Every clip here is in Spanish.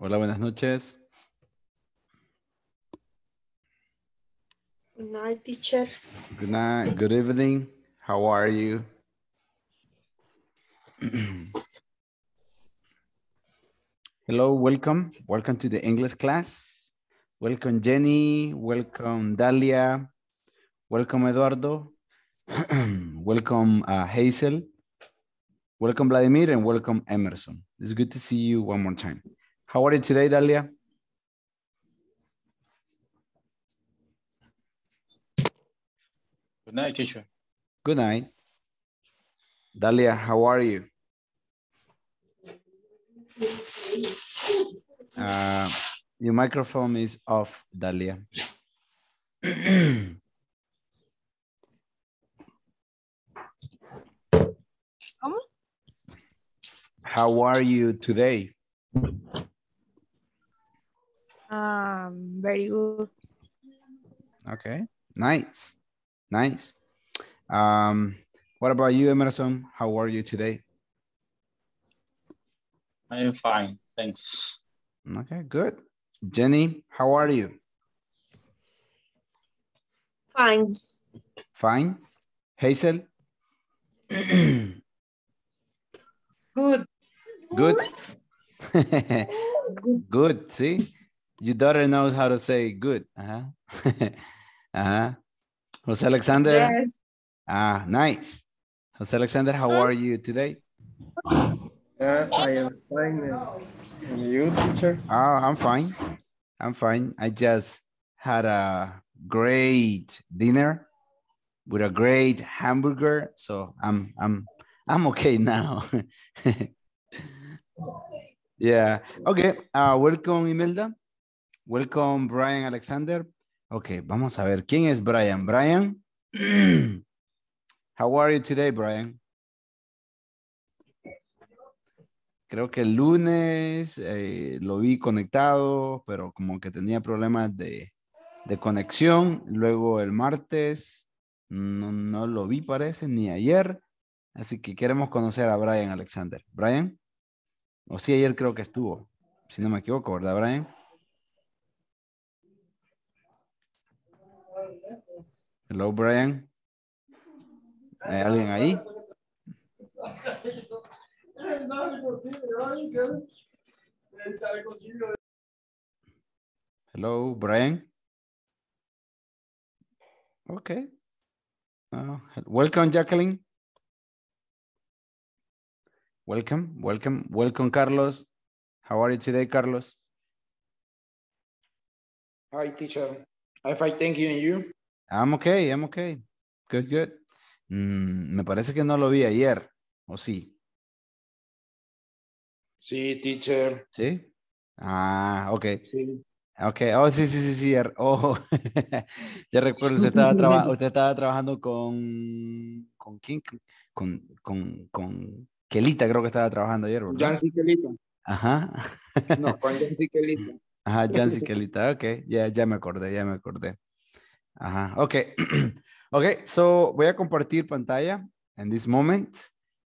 Hola, buenas noches. Good night, teacher. Good night, good evening. How are you? Hello, welcome. Welcome to the English class. Welcome, Jenny. Welcome, Dalia. Welcome, Eduardo. Welcome, Hazel. Welcome, Vladimir, and welcome, Emerson. It's good to see you one more time. How are you today, Dalia? Good night, teacher. Good night. Dalia, how are you? Your microphone is off, Dalia. How are you today? Very good. Okay, nice. Nice. What about you, Emerson? How are you today? I am fine, thanks. Okay, good. Jenny, how are you? Fine. Fine. Hazel? Good. Good. Good, see? Your daughter knows how to say good. Uh-huh. Uh-huh. Jose Alexander? Yes. Ah, nice. Jose Alexander, how are you today? Yeah, I am fine. And you, teacher? Oh, I'm fine. I'm fine. I just had a great dinner with a great hamburger, so I'm okay now. Yeah. Okay. Welcome, Imelda. Welcome, Brian Alexander. Ok, vamos a ver quién es Brian. Brian, how are you today, Brian? Creo que el lunes lo vi conectado, pero como que tenía problemas de conexión. Luego el martes no lo vi, parece, ni ayer. Así que queremos conocer a Brian Alexander. ¿Brian? O sí, ayer creo que estuvo, si no me equivoco, ¿verdad, Brian? Hello, Brian. ¿Hay alguien ahí? Hello, Brian. Okay. Welcome, Jacqueline. Welcome, welcome, welcome, Carlos. How are you today, Carlos? Hi, teacher. I'm fine, thank you, and you? I'm okay. Good, good. Me parece que no lo vi ayer, ¿o sí? Sí, teacher. ¿Sí? Ah, ok. Sí. Ok, oh, sí. Oh. Ya recuerdo, usted estaba trabajando con quién? Con Kelita, creo que estaba trabajando ayer, ¿verdad? Jancy Kelita. Ajá. No, con Jancy Kelita. Ajá, Jancy Kelita, ok. Ya me acordé. Ajá, okay. Okay, so voy a compartir pantalla en this moment.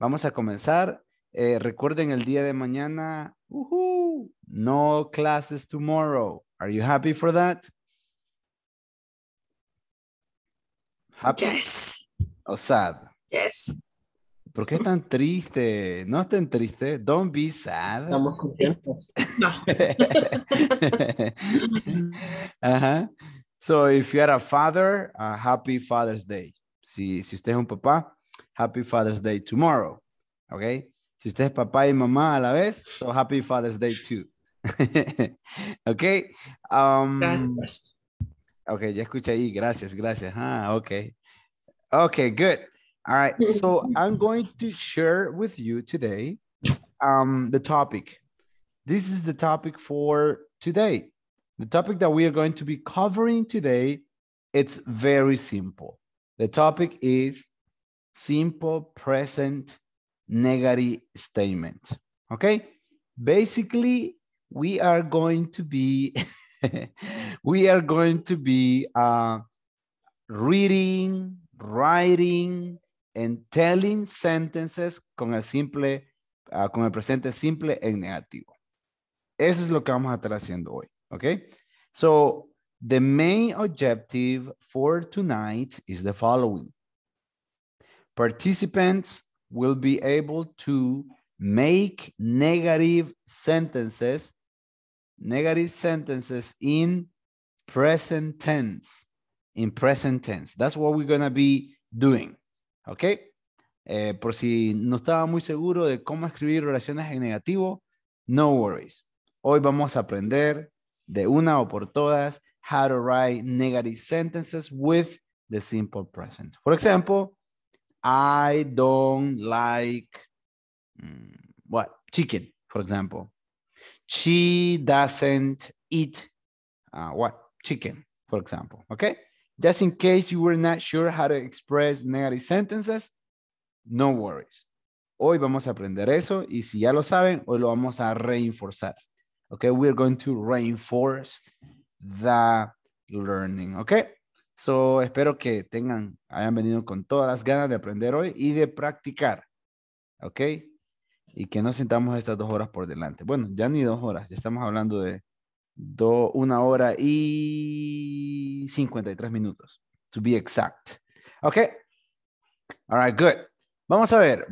Vamos a comenzar. Recuerden el día de mañana. No classes tomorrow. Are you happy for that? Happy? Yes. O sad? Yes. ¿Por qué es tan triste? No estén triste. Don't be sad. Estamos contentos. No. Ajá. So if you are a father, happy Father's Day. Si usted es un papá, happy Father's Day tomorrow. Okay? Si usted es papá y mamá a la vez, so happy Father's Day too. Okay? Gracias. Okay, ya escuché ahí. Gracias. Ah, okay. Okay, good. All right. So I'm going to share with you today the topic. This is the topic for today. The topic that we are going to be covering today, it's very simple. The topic is simple present negative statement, okay? Basically, we are going to be, reading, writing, and telling sentences con el presente simple en negativo. Eso es lo que vamos a estar haciendo hoy, ¿ok? So, the main objective for tonight is the following. Participants will be able to make negative sentences in present tense, That's what we're going to be doing, okay? Por si no estaba muy seguro de cómo escribir oraciones en negativo, no worries. Hoy vamos a aprender de una o por todas how to write negative sentences with the simple present. For example, I don't like, what? Chicken, for example. She doesn't eat, what? Chicken, for example, okay? Just in case you were not sure how to express negative sentences, no worries. Hoy vamos a aprender eso y si ya lo saben, hoy lo vamos a reforzar. Okay, we're going to reinforce the learning, okay? So, espero que hayan venido con todas las ganas de aprender hoy y de practicar, okay? Y que no sintamos estas 2 horas por delante. Bueno, ya ni 2 horas, ya estamos hablando de 1 hora y 53 minutos, to be exact, okay? All right, good. Vamos a ver,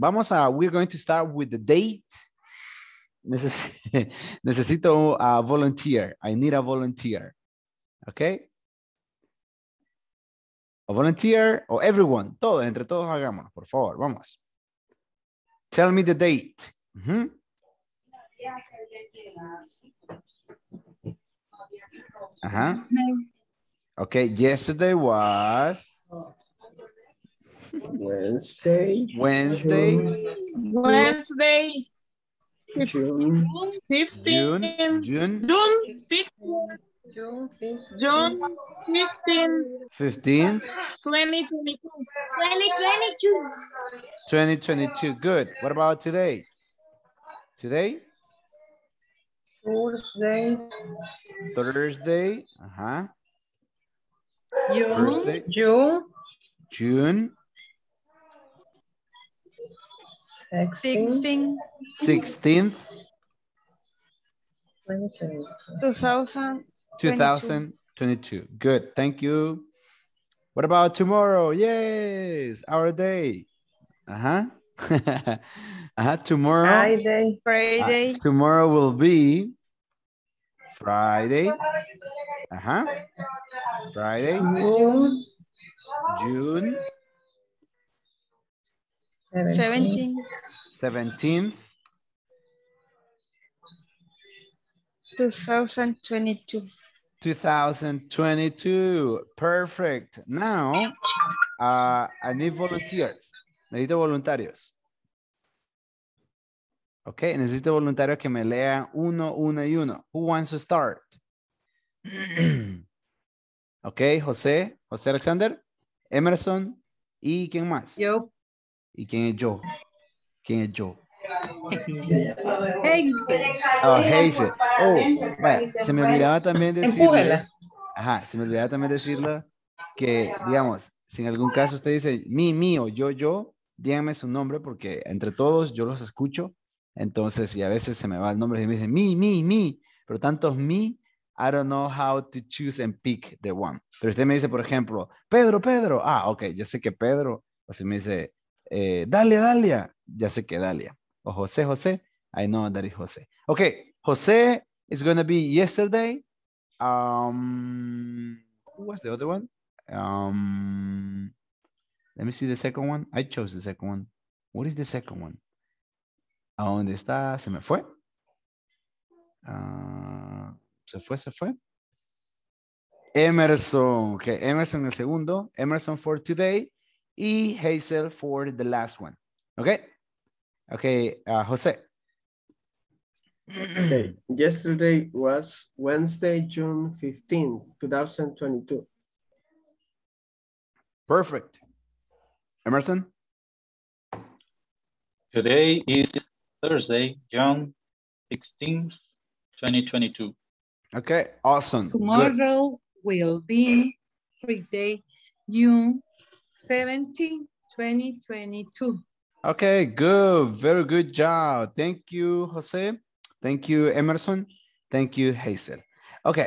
we're going to start with the date. Necesito a volunteer. I need a volunteer. Okay? A volunteer or everyone. Todo, entre todos hagámonos, por favor. Vamos. Tell me the date. Mm-hmm. Uh-huh. Okay, yesterday was... Wednesday. 15, June 15, 2022. Good. What about today? Thursday. Uh-huh. June. 16th. 2022. Good. Thank you. What about tomorrow? Yes, our day. Uh-huh. Tomorrow. Friday. Tomorrow will be Friday. Uh-huh. Friday. June. 17th. 2022. Perfect. Now, I need volunteers. Necesito voluntarios. Okay, necesito voluntarios que me lean uno y uno. Who wants to start? Okay, Jose Alexander, Emerson, ¿y quién más? Yo. ¿Y quién es yo? Hazel. Oh, bueno, se me olvidaba también decirle. Que, digamos, si en algún caso usted dice mío, yo, díganme su nombre porque entre todos yo los escucho. Entonces, y a veces se me va el nombre y me dicen mi. Pero tantos mi, I don't know how to choose and pick the one. Pero usted me dice, por ejemplo, Pedro. Ah, ok, ya sé que Pedro. O si me dice, Dalia, ya sé que Dalia. O José, I know that is José. Okay, José is going to be yesterday. Who was the other one? Let me see the second one. I chose the second one. What is the second one? ¿A dónde está? Se me fue. Se fue. Emerson. Okay, Emerson el segundo. Emerson for today. Y Hazel for the last one. Okay, Jose. Okay, yesterday was Wednesday, June 15, 2022. Perfect. Emerson? Today is Thursday, June 16, 2022. Okay, awesome. Tomorrow will be Friday, June 17, 2022. Okay, good. Very good job. Thank you, Jose. Thank you, Emerson. Thank you, Hazel. Ok.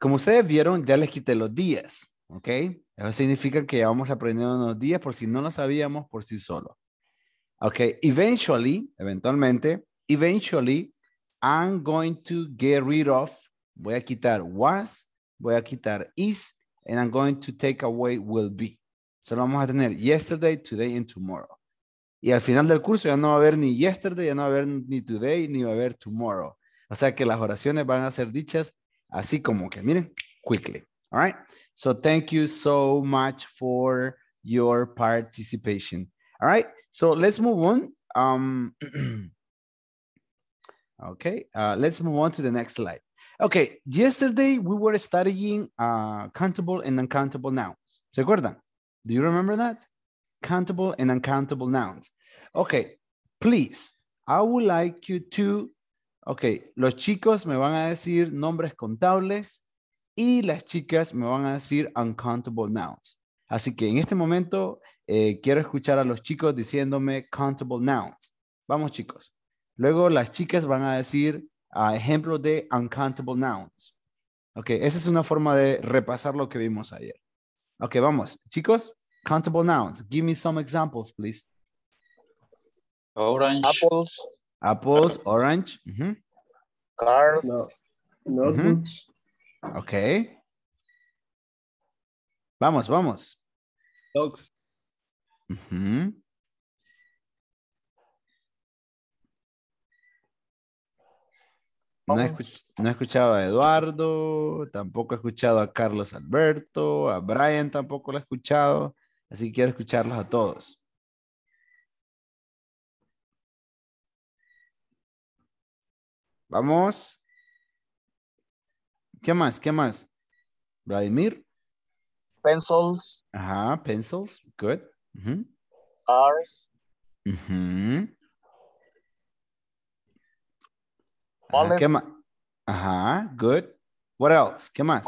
Como ustedes vieron, ya les quité los días. Ok. Eso significa que ya vamos aprendiendo unos días por si no lo sabíamos por sí solo. Ok. Eventually, I'm going to get rid of. Voy a quitar was, voy a quitar is, and I'm going to take away will be. Solo vamos a tener yesterday, today, and tomorrow. Y al final del curso ya no va a haber ni yesterday, ya no va a haber ni today, ni va a haber tomorrow. O sea que las oraciones van a ser dichas así como que, miren, quickly. All right. So thank you so much for your participation. All right. So let's move on. Okay. Let's move on to the next slide. Okay. Yesterday we were studying countable and uncountable nouns. ¿Se acuerdan? Do you remember that? Countable and uncountable nouns. Okay, please, I would like you to... Okay, los chicos me van a decir nombres contables y las chicas me van a decir uncountable nouns. Así que en este momento quiero escuchar a los chicos diciéndome countable nouns. Vamos, chicos. Luego las chicas van a decir ejemplos de uncountable nouns. Okay, esa es una forma de repasar lo que vimos ayer. Ok, vamos. Chicos, countable nouns. Give me some examples, please. Orange. Apples. Apples, orange. Mm-hmm. Cars. No. Notebooks. Mm-hmm. Ok. Vamos, vamos. Dogs. Mm-hmm. No he escuchado a Eduardo, tampoco he escuchado a Carlos Alberto, a Brian tampoco lo he escuchado, así que quiero escucharlos a todos. Vamos. ¿Qué más? ¿Qué más? Vladimir. Pencils. Ajá, pencils. Good. Uh-huh. Cars. Uh-huh. ¿Qué más? Ajá, good. What else? ¿Qué más?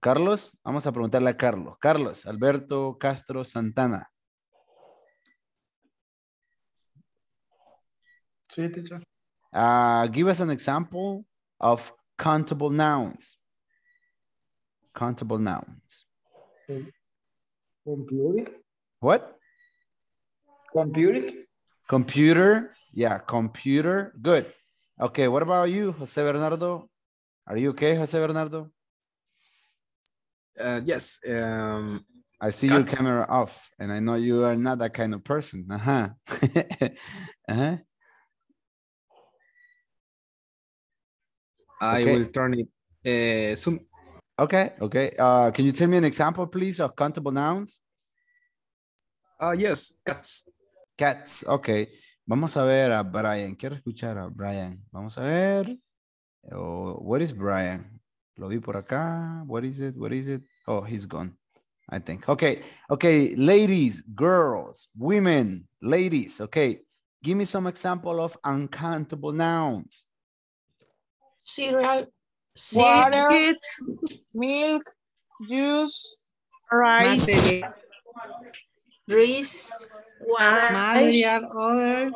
Carlos, vamos a preguntarle a Carlos. Carlos, Alberto, Castro, Santana. Sí, teacher. Give us an example of countable nouns. Countable nouns. Computer. What? Computer. Computer. Yeah, computer. Good. Okay, what about you, Jose Bernardo? Are you okay, Jose Bernardo? Yes. I see your camera off, and I know you are not that kind of person. Uh-huh. Uh-huh. I will turn it soon. Okay, okay. Can you tell me an example, please, of countable nouns? Yes, cats. Cats, okay. Vamos a ver a Brian. Quiero escuchar a Brian. Vamos a ver. Oh, what is Brian? Lo vi por acá. What is it? What is it? Oh, he's gone, I think. Okay. Okay. Ladies, girls, women, ladies. Okay. Give me some example of uncountable nouns. Cereal. Water. Cereal. Milk. Juice. Rice. Material. Rice. Wine, material, other,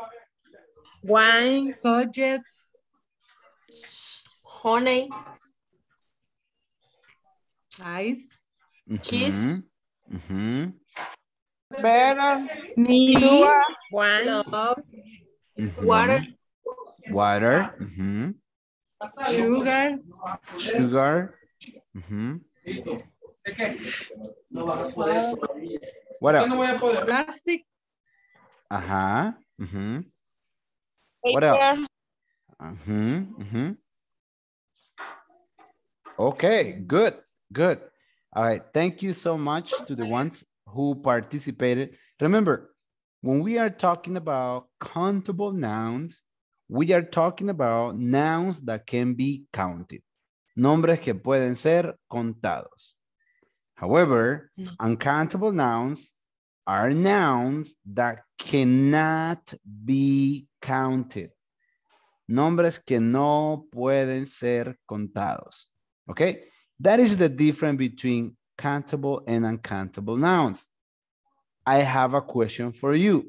wine, subject, honey, ice, mm-hmm. Cheese, mm-hmm. Better, me, wine, love, mm-hmm. water, mm-hmm. sugar, mm-hmm. What else? Plastic. Ajá. Uh-huh. What else? Uh-huh. Uh-huh. Okay, good, good. All right, thank you so much to the ones who participated. Remember, when we are talking about countable nouns, we are talking about nouns that can be counted. Nombres que pueden ser contados. However, uncountable nouns are nouns that cannot be counted. Nombres que no pueden ser contados. Okay? That is the difference between countable and uncountable nouns. I have a question for you.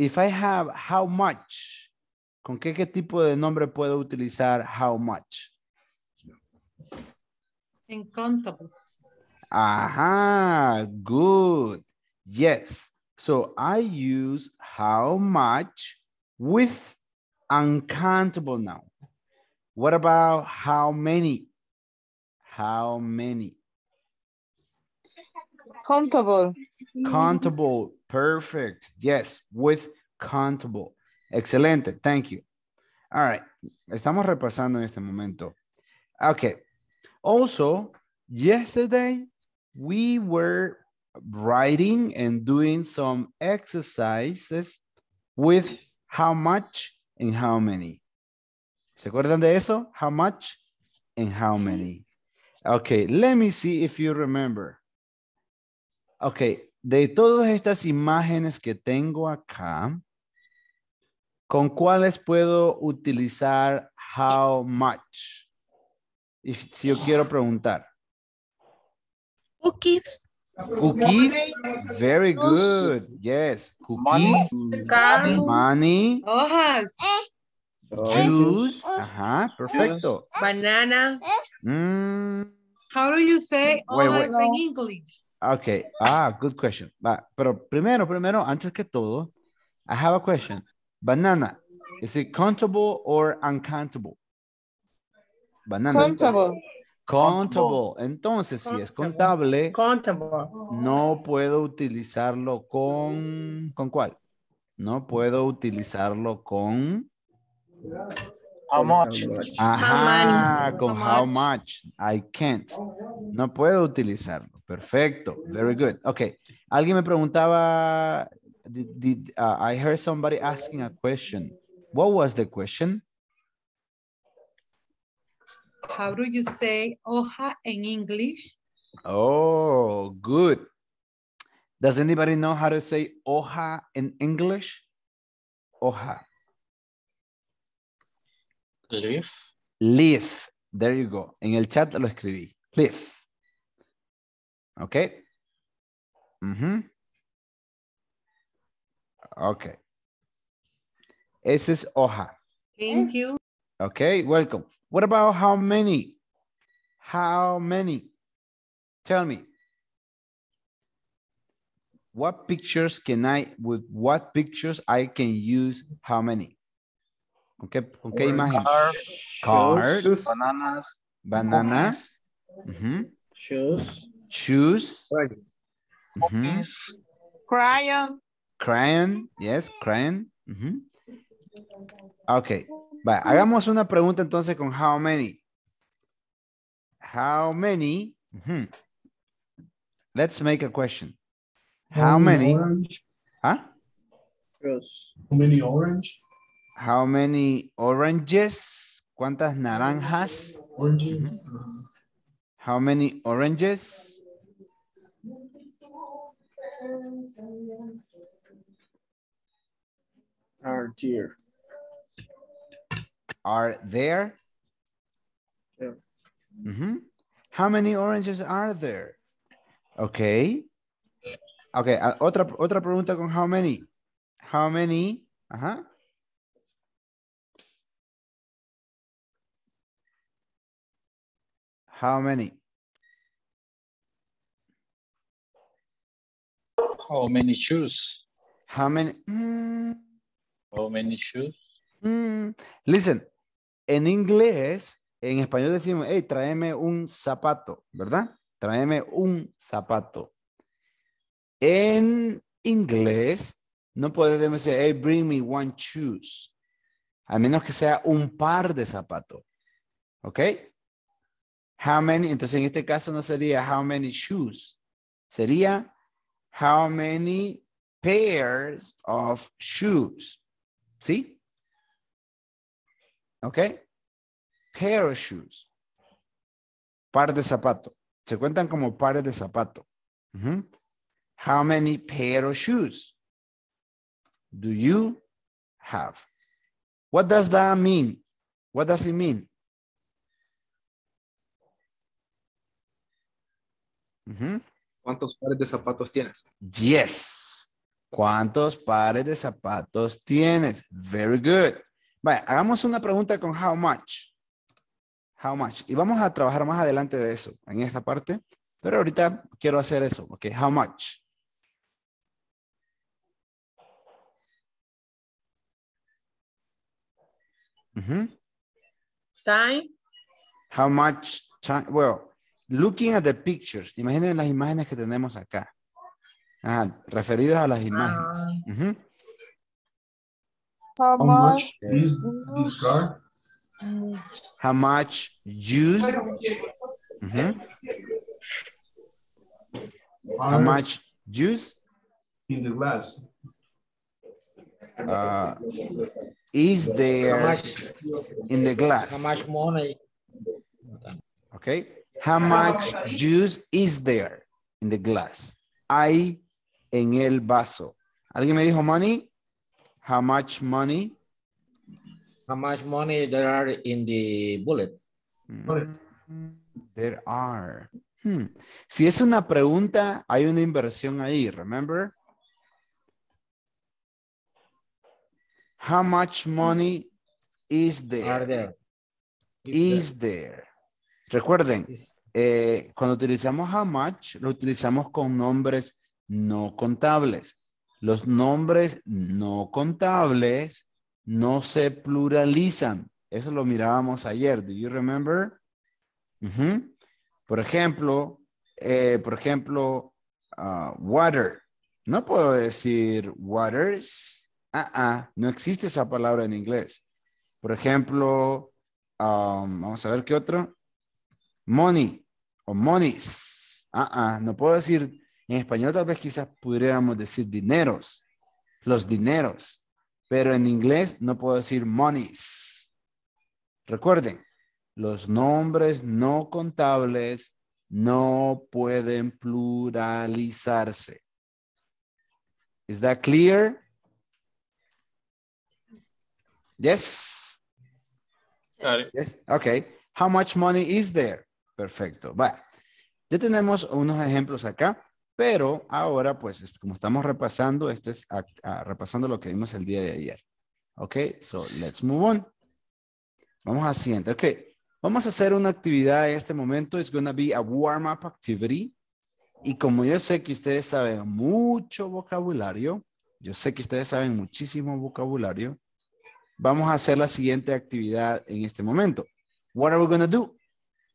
If I have how much ¿Con qué tipo de nombre puedo utilizar how much? Incontable. Aha, good. Yes. So I use how much with uncountable noun. What about how many? How many? Countable. Countable. Perfect. Yes, with countable. Excelente. Thank you. All right. Estamos repasando en este momento. Okay. Also, yesterday we were writing and doing some exercises with how much and how many. ¿Se acuerdan de eso? How much and how many. Okay, let me see if you remember. Okay, de todas estas imágenes que tengo acá, ¿con cuáles puedo utilizar how much? Si yo quiero preguntar. Cookies. Cookies, very good. Yes, cookies, money, hojas, juice. Ajá, perfecto. Banana. How do you say hojas in English? Okay, good question. Pero primero, antes que todo, I have a question. Banana, is it countable or uncountable? Banana. Countable. Countable. Entonces, si es contable, countable, no puedo utilizarlo con... ¿Con cuál? No puedo utilizarlo con... How much. Ajá, con how much. I can't. No puedo utilizarlo. Perfecto. Very good. Okay. Alguien me preguntaba... I heard somebody asking a question. What was the question? How do you say hoja in English? Oh, good. Does anybody know how to say hoja in English? Hoja. Leaf. Leaf. There you go. En el chat lo escribí. Leaf. Okay. Mm-hmm. Okay. Ese es hoja. Thank you. Okay, welcome. What about how many? How many? Tell me. What pictures I can use how many? Okay, ¿con qué imagen? Cars, shoes, bananas, shoes, crayon, yes, crayon. Okay. Vale, hagamos una pregunta entonces con how many. How many? Let's make a question. How many? Orange. Huh? Yes. How many orange? How many oranges? ¿Cuántas naranjas? Oranges. How many oranges? Are dear. Are there? Yeah. How many oranges are there? Okay. Okay, otra pregunta con how many. How many? Ajá. How many? How many shoes? How many? How many shoes? Listen. En inglés, en español decimos, hey, tráeme un zapato, ¿verdad? Tráeme un zapato. En inglés, no podemos decir, hey, bring me one shoes. A menos que sea un par de zapatos. ¿Ok? How many, entonces en este caso no sería how many shoes. Sería how many pairs of shoes. ¿Sí? Okay, pair of shoes, par de zapato, se cuentan como pares de zapato. How many pair of shoes do you have? What does that mean? What does it mean? ¿Cuántos pares de zapatos tienes? Yes, ¿cuántos pares de zapatos tienes? Very good. Vaya, hagamos una pregunta con how much. How much. Y vamos a trabajar más adelante de eso, en esta parte. Pero ahorita quiero hacer eso. Ok, how much. Time. How much time. Well, looking at the pictures. Imaginen las imágenes que tenemos acá. Ajá, referidos a las imágenes. How much is this car? How much juice? How much juice in the glass? Is there in the glass? How much money? Okay. How much juice is there in the glass? Hay en el vaso. ¿Alguien me dijo money? How much money? How much money there are in the bullet? There are. Si es una pregunta, hay una inversión ahí, remember? How much money is there? Are there. Is there. Recuerden, cuando utilizamos how much, lo utilizamos con nombres no contables. Los nombres no contables no se pluralizan. Eso lo mirábamos ayer. Do you remember? Por ejemplo, water. No puedo decir waters. No existe esa palabra en inglés. Por ejemplo, vamos a ver qué otro. Money o monies. No puedo decir, en español tal vez quizás pudiéramos decir dineros. Los dineros. Pero en inglés no puedo decir monies. Recuerden, los nombres no contables no pueden pluralizarse. Is that clear? Yes? Got it. Yes. Okay. How much money is there? Perfecto. Va. Ya tenemos unos ejemplos acá. Pero ahora, pues, como estamos repasando, este es repasando lo que vimos el día de ayer. Ok, so let's move on. Vamos al siguiente. Ok, vamos a hacer una actividad en este momento. It's going to be a warm-up activity. Y como yo sé que ustedes saben mucho vocabulario, yo sé que ustedes saben muchísimo vocabulario, vamos a hacer la siguiente actividad en este momento. What are we going to do?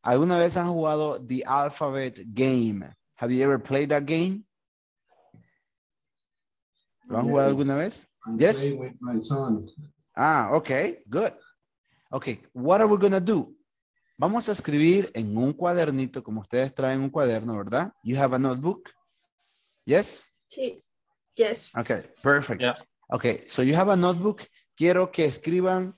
¿Alguna vez han jugado The Alphabet Game? Have you ever played that game? ¿Lo han jugado alguna vez? Yes? With my son. Okay, good. Okay, what are we going to do? Vamos a escribir en un cuadernito, como ustedes traen un cuaderno, ¿verdad? You have a notebook? Yes? Sí, yes. Okay, perfect. Yeah. Okay, so you have a notebook. Quiero que escriban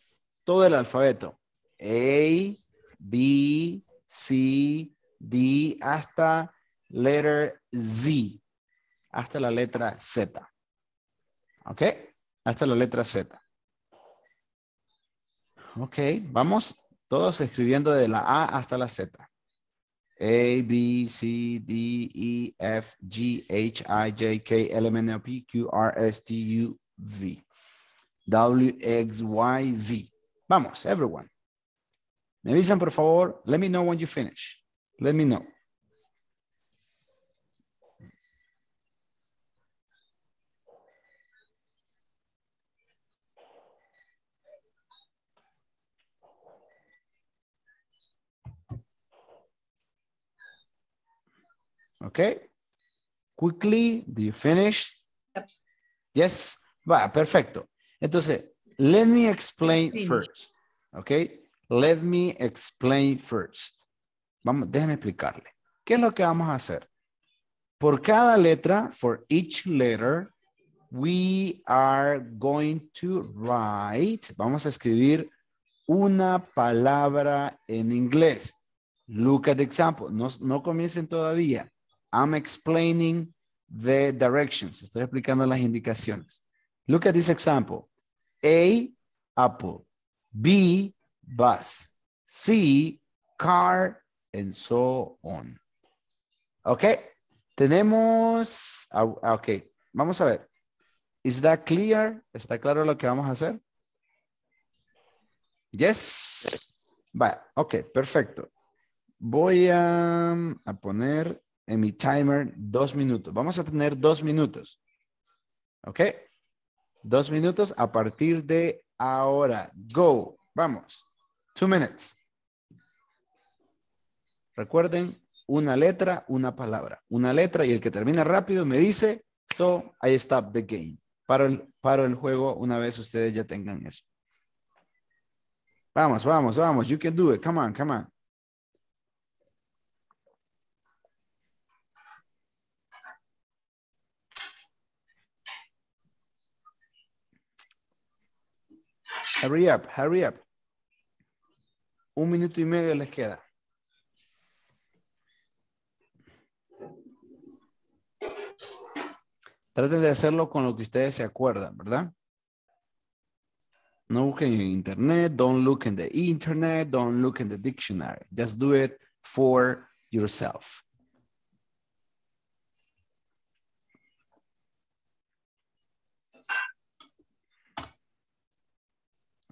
todo el alfabeto. A, B, C, D, hasta... letter Z, hasta la letra Z. Ok, hasta la letra Z. Ok, vamos todos escribiendo de la A hasta la Z. A, B, C, D, E, F, G, H, I, J, K, L, M, N, O, P, Q, R, S, T, U, V, W, X, Y, Z. Vamos, everyone. Me avisan, por favor. Let me know when you finish. Let me know. Okay, quickly, do you finish? Yep. Yes, va, perfecto. Entonces, let me explain first, okay? Let me explain first. Vamos, déjenme explicarle. ¿Qué es lo que vamos a hacer? Por cada letra, for each letter, we are going to write, vamos a escribir una palabra en inglés. Look at the example, no comiencen todavía. I'm explaining the directions. Estoy explicando las indicaciones. Look at this example. A, apple. B, bus. C, car, and so on. Ok. Tenemos... Ok. Vamos a ver. Is that clear? ¿Está claro lo que vamos a hacer? Yes. Va, ok, perfecto. Voy a poner en mi timer 2 minutos. Vamos a tener 2 minutos. Ok. 2 minutos a partir de ahora. Go. Vamos. 2 minutes. Recuerden, una letra, una palabra. Una letra y el que termina rápido me dice, so I stop the game. Paro el juego una vez ustedes ya tengan eso. Vamos, vamos, vamos. You can do it. Come on, come on. Hurry up, hurry up. 1 minuto y medio les queda. Traten de hacerlo con lo que ustedes se acuerdan, ¿verdad? No busquen en internet, don't look in the internet, don't look in the dictionary. Just do it for yourself.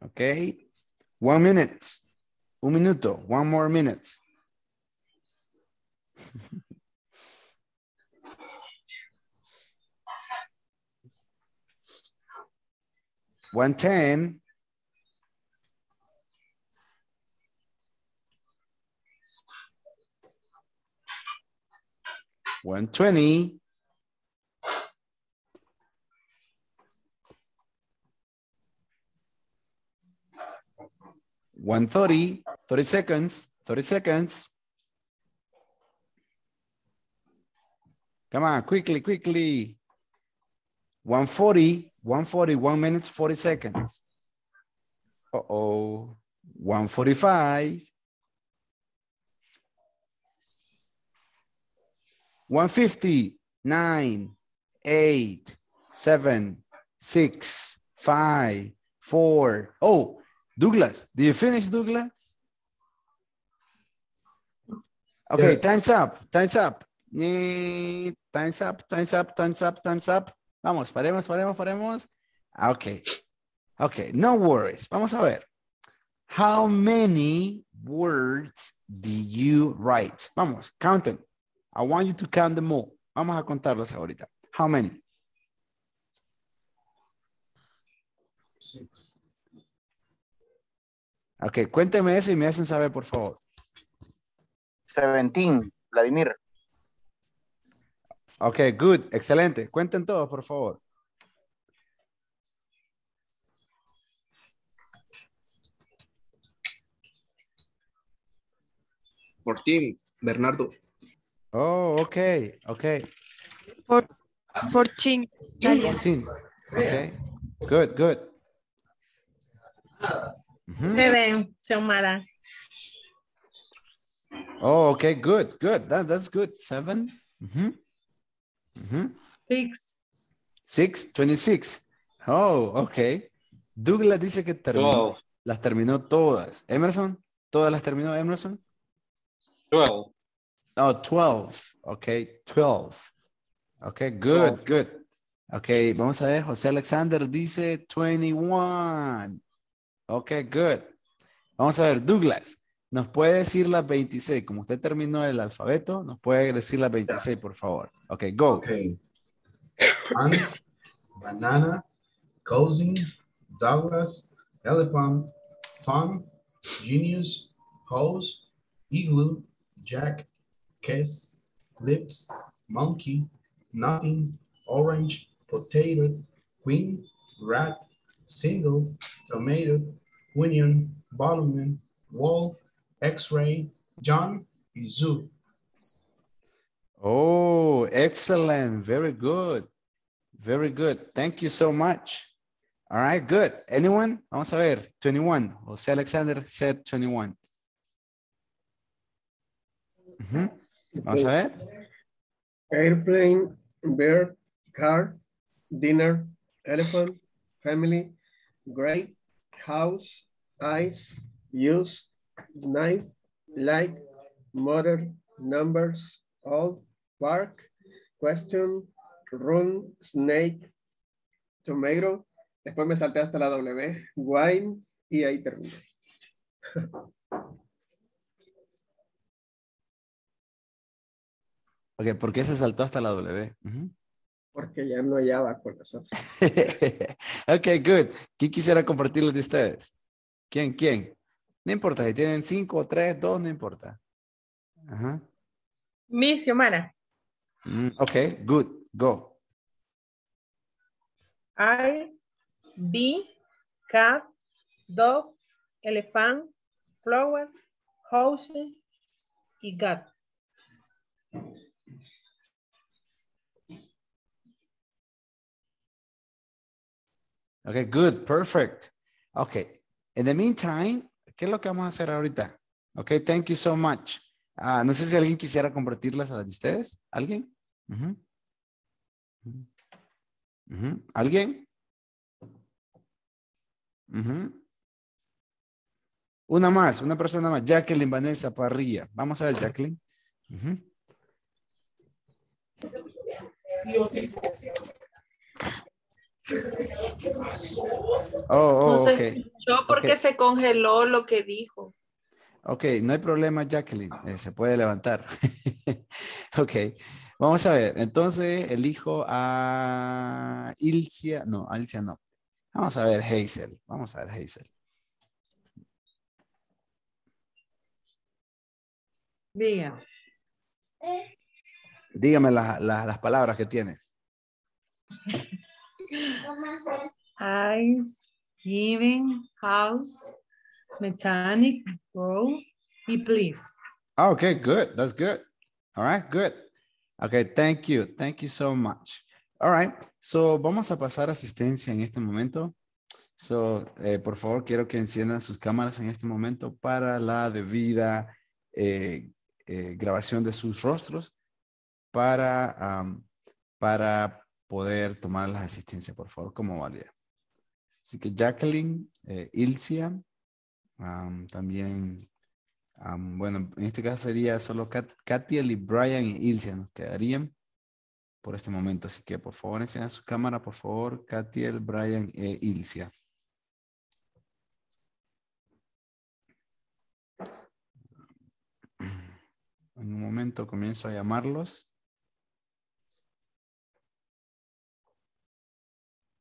Okay, 1 minute, 1 minuto, 1 more minute. One 10. One 20. 130, 30 seconds, 30 seconds. Come on, quickly, quickly. 140, 140, 1 minute, 40 seconds. Uh-oh, 145. 150, 9, 8, 7, 6, 5, 4. Oh. Douglas, did you finish, Douglas? Okay, yes. Time's up, time's up. Time's up, time's up, time's up, time's up. Vamos, paremos, paremos, paremos. Okay, okay, no worries. Vamos a ver. How many words did you write? Vamos, count them. I want you to count them all. Vamos a contarlos ahorita. How many? 6. Ok, cuénteme eso y me hacen saber, por favor. 17, Vladimir. Ok, good, excelente. Cuenten todos, por favor. Por Tim, Bernardo. Oh, ok, ok. Por Tim, Dalia. Ok, good, good. Seven, Xiomara. Oh, okay, good, good. That's good. 7. Mm-hmm. Mm-hmm. 6, 26. Oh, okay. Douglas dice que terminó. Wow. Las terminó todas. Emerson, todas las terminó Emerson. 12. Oh, 12. Okay, 12. Okay, good, 12. Good. Okay, vamos a ver. Jose Alexander dice 21. Ok, good. Vamos a ver, Douglas, ¿nos puede decir las 26? Como usted terminó el alfabeto, ¿nos puede decir las 26, por favor? Ok, go. Okay. Ant, banana, cousin, Douglas, elephant, fun, genius, hose, igloo, jack, kiss, lips, monkey, nothing, orange, potato, queen, rat, single, tomato, onion, volume, wall, x-ray, John, and zoo. Oh, excellent. Very good. Very good. Thank you so much. All right, good. Anyone? Vamos a ver. 21. Jose Alexander said 21. Mm-hmm. Vamos a ver. Airplane, bear, car, dinner, elephant, family, great, house, eyes, use, knife, light, mother, numbers, old, park, question, run, snake, tomato. Después me salté hasta la W, wine, y ahí terminé. Ok, ¿por qué se saltó hasta la W? Uh-huh. Porque ya no hallaba con nosotros. Ok, good. ¿Quién quisiera compartirlo de ustedes? ¿Quién? ¿Quién? No importa, si tienen 5, 3, 2, no importa. Ajá. Mi Xiomara. Ok, good. Go. I, bee, cat, dog, elephant, flower, house, y gat. Okay, good, perfect. Okay, in the meantime, ¿qué es lo que vamos a hacer ahorita? Okay, thank you so much. No sé si alguien quisiera compartirlas a las de ustedes. ¿Alguien? Uh-huh. Uh-huh. ¿Alguien? Uh-huh. Una más, una persona más. Jacqueline Vanessa Parrilla. Vamos a ver, Jacqueline. Uh-huh. Oh, no se escuchó porque se congeló lo que dijo. Ok, no hay problema, Jacqueline. Se puede levantar. Ok, vamos a ver. Entonces elijo a Ilcia. No, a Ilcia no. Vamos a ver, Hazel. Vamos a ver, Hazel. Diga. Dígame las palabras que tiene. Ice, giving, house, mechanic, go, y please. Okay, good. That's good. All right, good. Okay, thank you. Thank you so much. All right. So, vamos a pasar asistencia en este momento. So, por favor, quiero que enciendan sus cámaras en este momento para la debida grabación de sus rostros. Para poder tomar las asistencias, por favor, como válida. Así que Jacqueline, Ilcia, también, bueno, en este caso sería solo Katiel y Brian y Ilcia nos quedarían por este momento. Así que, por favor, enciendan su cámara, por favor, Katiel, Brian e Ilcia. En un momento comienzo a llamarlos.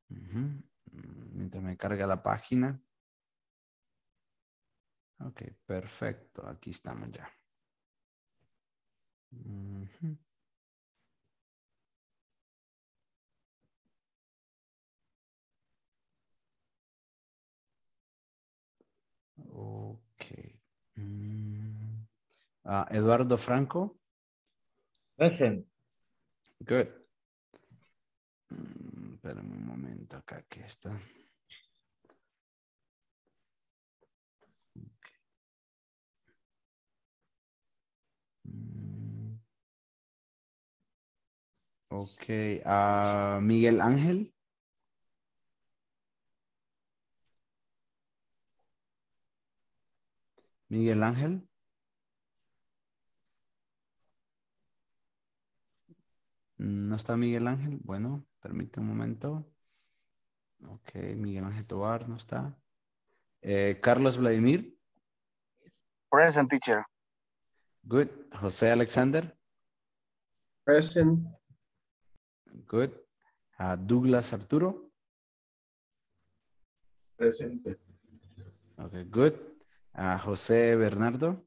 Uh-huh. Mientras me carga la página. Ok, perfecto. Aquí estamos ya. Uh-huh. Ok. Eduardo Franco. Present. Good. Espera un momento acá que está. Okay. Okay. Miguel Ángel. Miguel Ángel. No está Miguel Ángel. Bueno. Permite un momento. Ok, Miguel Ángel Tobar no está. Carlos Vladimir. Present, teacher. Good. Jose Alexander. Present. Good. Douglas Arturo. Present. Ok, good. José Bernardo.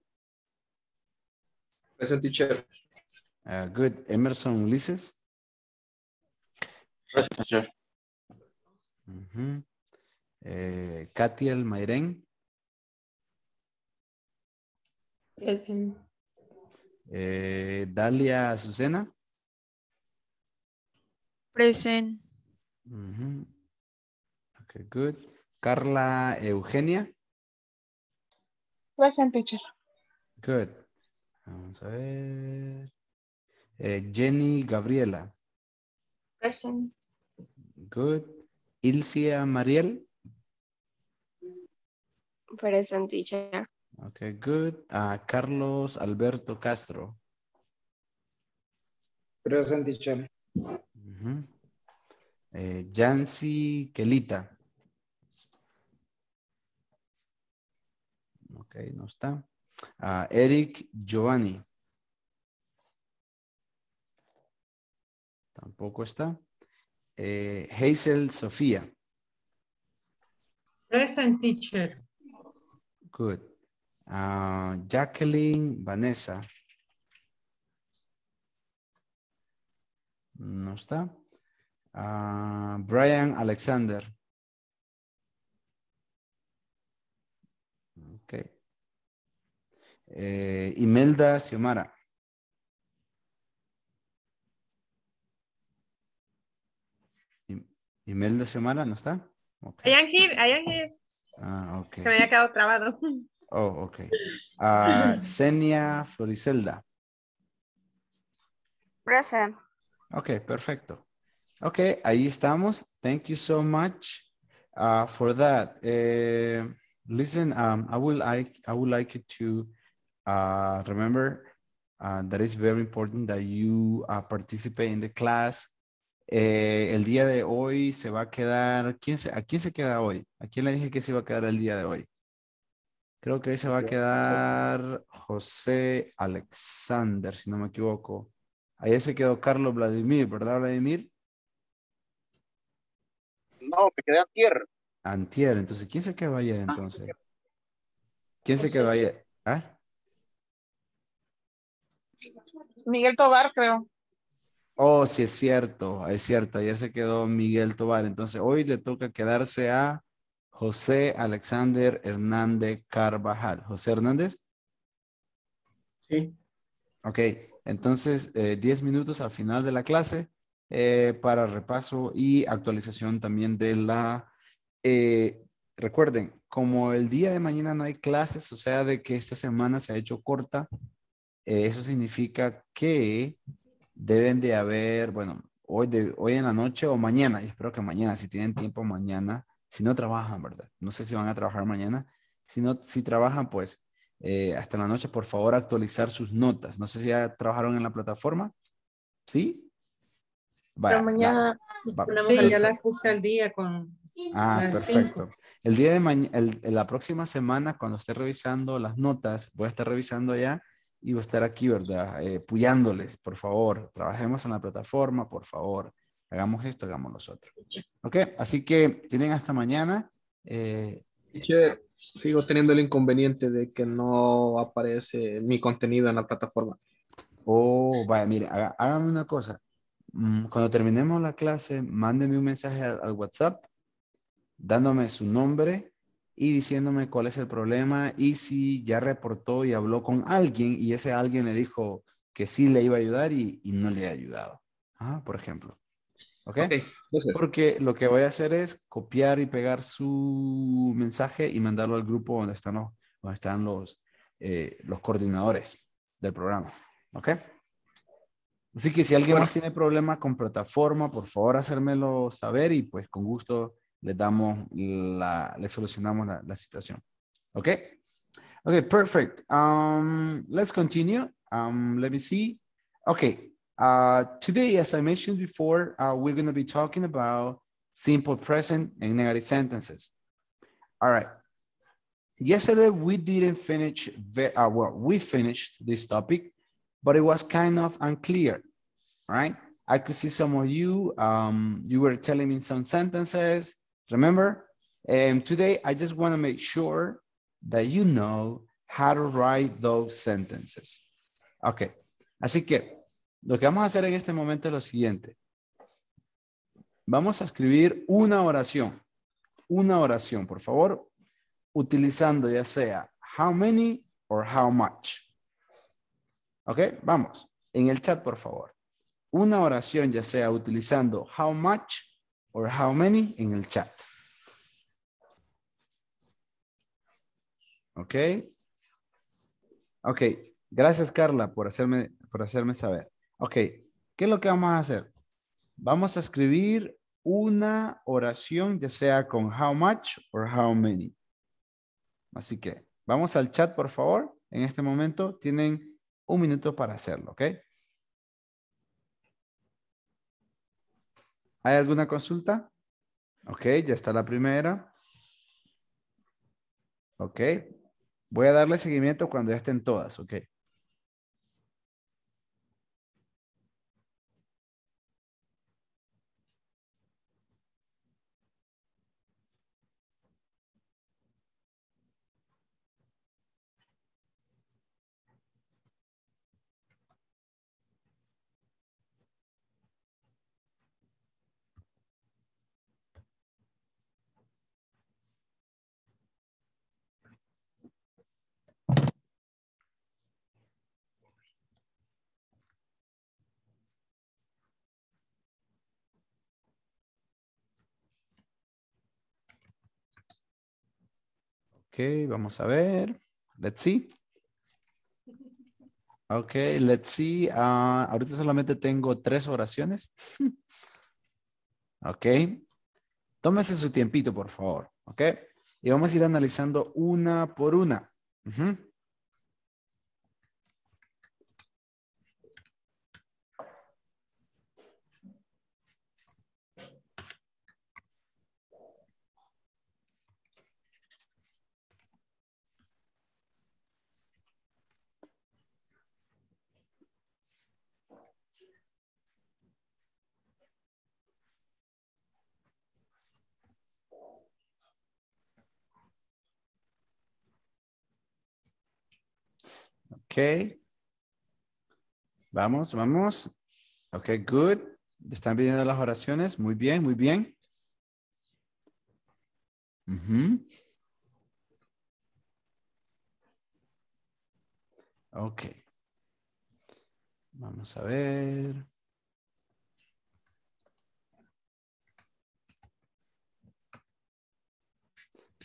Present, teacher. Good. Emerson Ulises. Present. Katiel Mayren. Present. Dalia Susena. Present. Uh-huh. Okay, good. Carla Eugenia. Present, teacher. Good. Vamos a ver. Jenny Gabriela. Present. Good. Ilcia Mariel. Present, teacher. Okay, good. Carlos Alberto Castro. Present, teacher. Uh-huh. Jancy Kelita. Ok, no está. Eric Giovanni. Tampoco está. Hazel Sofía. Present, teacher. Good. Jacqueline Vanessa. No está. Brian Alexander. Okay. Imelda Sumara. Imelda Xiomara, ¿no está? Okay. I am here. Ah, ok. Se me había quedado trabado. Oh, ok. Senia Floricelda. Present. Ok, perfecto. Ok, ahí estamos. Thank you so much for that. Listen, I would like you to remember that it's very important that you participate in the class. El día de hoy se va a quedar, ¿a quién se queda hoy? ¿A quién le dije que se iba a quedar el día de hoy? Creo que hoy se va a quedar Jose Alexander, si no me equivoco. Ayer se quedó Carlos Vladimir, ¿verdad, Vladimir? No, me quedé antier. Antier, entonces, ¿quién se quedó ayer entonces? ¿Quién se quedó ayer? ¿Ah? Miguel Tobar, creo. Oh, sí, es cierto. Ayer se quedó Miguel Tobar. Entonces, hoy le toca quedarse a José Alexander Hernández Carvajal. ¿José Hernández? Sí. Ok, entonces, 10 minutos al final de la clase para repaso y actualización también de la... recuerden, como el día de mañana no hay clases, o sea, de que esta semana se ha hecho corta, eso significa que... deben de haber, bueno, hoy en la noche o mañana, y espero que mañana, si tienen tiempo mañana, si no trabajan, ¿verdad? No sé si van a trabajar mañana, si trabajan, pues, hasta la noche, por favor, actualizar sus notas. No sé si ya trabajaron en la plataforma, ¿sí? Vaya, pero mañana, ya la puse al día con... perfecto. El día de mañana, la próxima semana, cuando esté revisando las notas, voy a estar revisando ya, y voy a estar aquí, ¿verdad? Apoyándoles, por favor. Trabajemos en la plataforma, por favor. Hagamos esto, hagamos nosotros. Ok, así que tienen hasta mañana. Sigo teniendo el inconveniente de que no aparece mi contenido en la plataforma. Oh, vaya, mire, háganme una cosa. Cuando terminemos la clase, mándenme un mensaje al WhatsApp, dándome su nombre, y diciéndome cuál es el problema y si ya reportó y habló con alguien y ese alguien le dijo que sí le iba a ayudar y no le ha ayudado. Ajá, por ejemplo. ¿Ok? Porque lo que voy a hacer es copiar y pegar su mensaje y mandarlo al grupo donde están los coordinadores del programa. ¿Ok? Así que si alguien más tiene problemas con plataforma, por favor hacérmelo saber y pues con gusto... le solucionamos la situación. Okay? Okay, perfect. Let's continue. Let me see. Okay. Today, as I mentioned before, we're going to be talking about simple present and negative sentences. All right. Yesterday, we didn't finish, we finished this topic, but it was kind of unclear, right? I could see some of you, you were telling me some sentences, remember? And today, I just want to make sure that you know how to write those sentences. Ok. Así que, lo que vamos a hacer en este momento es lo siguiente. Vamos a escribir una oración, por favor, utilizando ya sea how many or how much. Ok, vamos. En el chat, por favor. Una oración ya sea utilizando how much or how many en el chat. Ok. Ok. Gracias, Carla, por hacerme saber. Ok. ¿Qué es lo que vamos a hacer? Vamos a escribir una oración ya sea con how much or how many. Así que vamos al chat, por favor. En este momento tienen un minuto para hacerlo. Ok. ¿Hay alguna consulta? Ok, ya está la primera. Ok, Voy a darle seguimiento cuando ya estén todas, ok. Ok, vamos a ver. Let's see. Ok, let's see. Ahorita solamente tengo 3 oraciones. Ok. Tómese su tiempito, por favor. Ok. Y vamos a ir analizando una por una. Uh-huh. Ok, vamos, vamos. Ok, good. Están viendo las oraciones. Muy bien, muy bien. Uh-huh. Ok. Vamos a ver.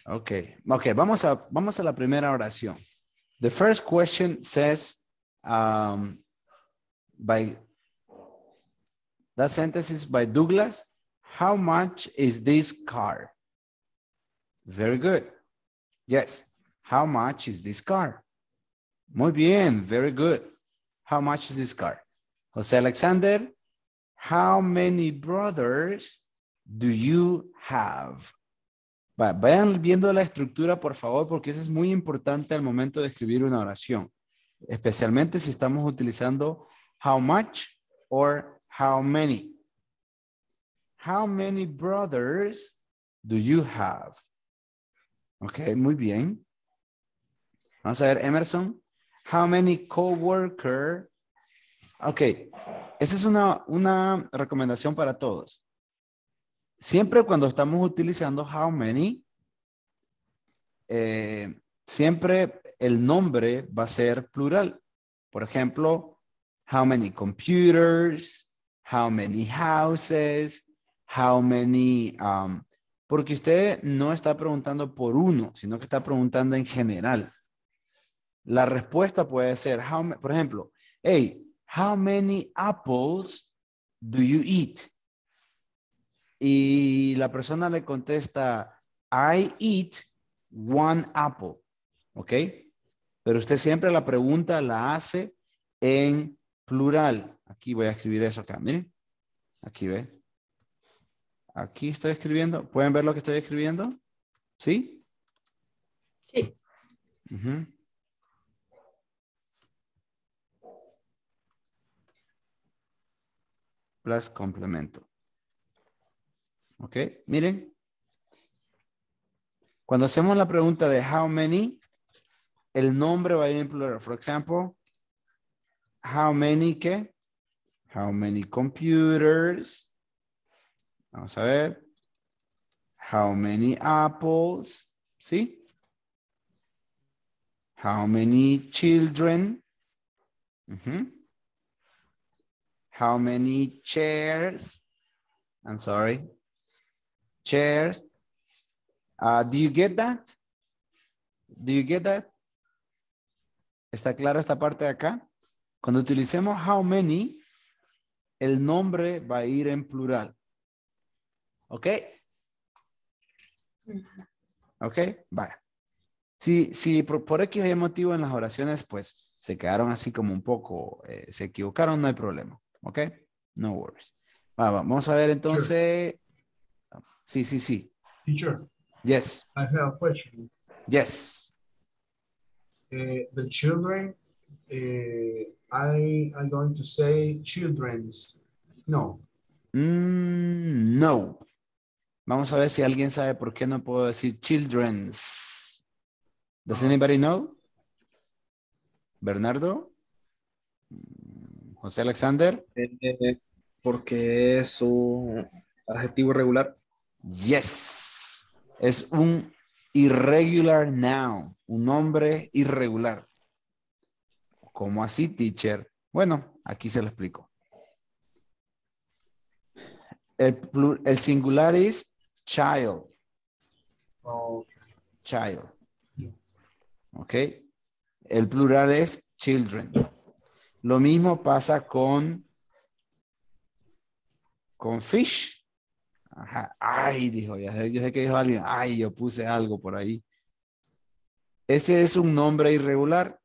Ok, ok, vamos a la primera oración. The first question says, that sentence is by Douglas. How much is this car? Very good. Yes. How much is this car? Muy bien. Very good. How much is this car? Jose Alexander, how many brothers do you have? Vayan viendo la estructura, por favor, porque eso es muy importante al momento de escribir una oración. Especialmente si estamos utilizando how much or how many. How many brothers do you have? Ok, muy bien. Vamos a ver, Emerson. How many co-workers? Ok, esa es una recomendación para todos. Siempre cuando estamos utilizando how many, siempre el nombre va a ser plural. Por ejemplo, how many computers, how many houses, how many... porque usted no está preguntando por uno, sino que está preguntando en general. La respuesta puede ser, por ejemplo, hey, how many apples do you eat? Y la persona le contesta, I eat one apple, ¿ok? Pero usted siempre la pregunta la hace en plural. Aquí voy a escribir eso acá, miren. Aquí ve. Aquí estoy escribiendo. ¿Pueden ver lo que estoy escribiendo? ¿Sí? Sí. Uh-huh. Plus complemento. Ok, miren. Cuando hacemos la pregunta de how many, el nombre va a ir en plural. Por ejemplo, how many qué? How many computers? Vamos a ver. How many apples? ¿Sí? How many children? Uh-huh. How many chairs? I'm sorry. Chairs. Do you get that? Do you get that? ¿Está claro esta parte de acá? Cuando utilicemos how many, el nombre va a ir en plural. ¿Ok? ¿Ok? Vaya. Si por X o Y motivo en las oraciones, pues se quedaron así como un poco, se equivocaron, no hay problema. ¿Ok? No worries. Vamos a ver entonces... Sure. Sí, sí, sí. Teacher. Yes. I have a question. Yes. the children, I am going to say children's. No. No. Vamos a ver si alguien sabe por qué no puedo decir children's. Does anybody know? Bernardo? José Alexander? Porque es un adjetivo irregular. Yes. Es un irregular noun. Un nombre irregular. ¿Cómo así, teacher? Bueno, aquí se lo explico. El singular es child. Oh. Child. Ok. El plural es children. Lo mismo pasa con fish. Ajá. Ay, dijo, yo sé que dijo alguien. Ay, yo puse algo por ahí. Este es un nombre irregular.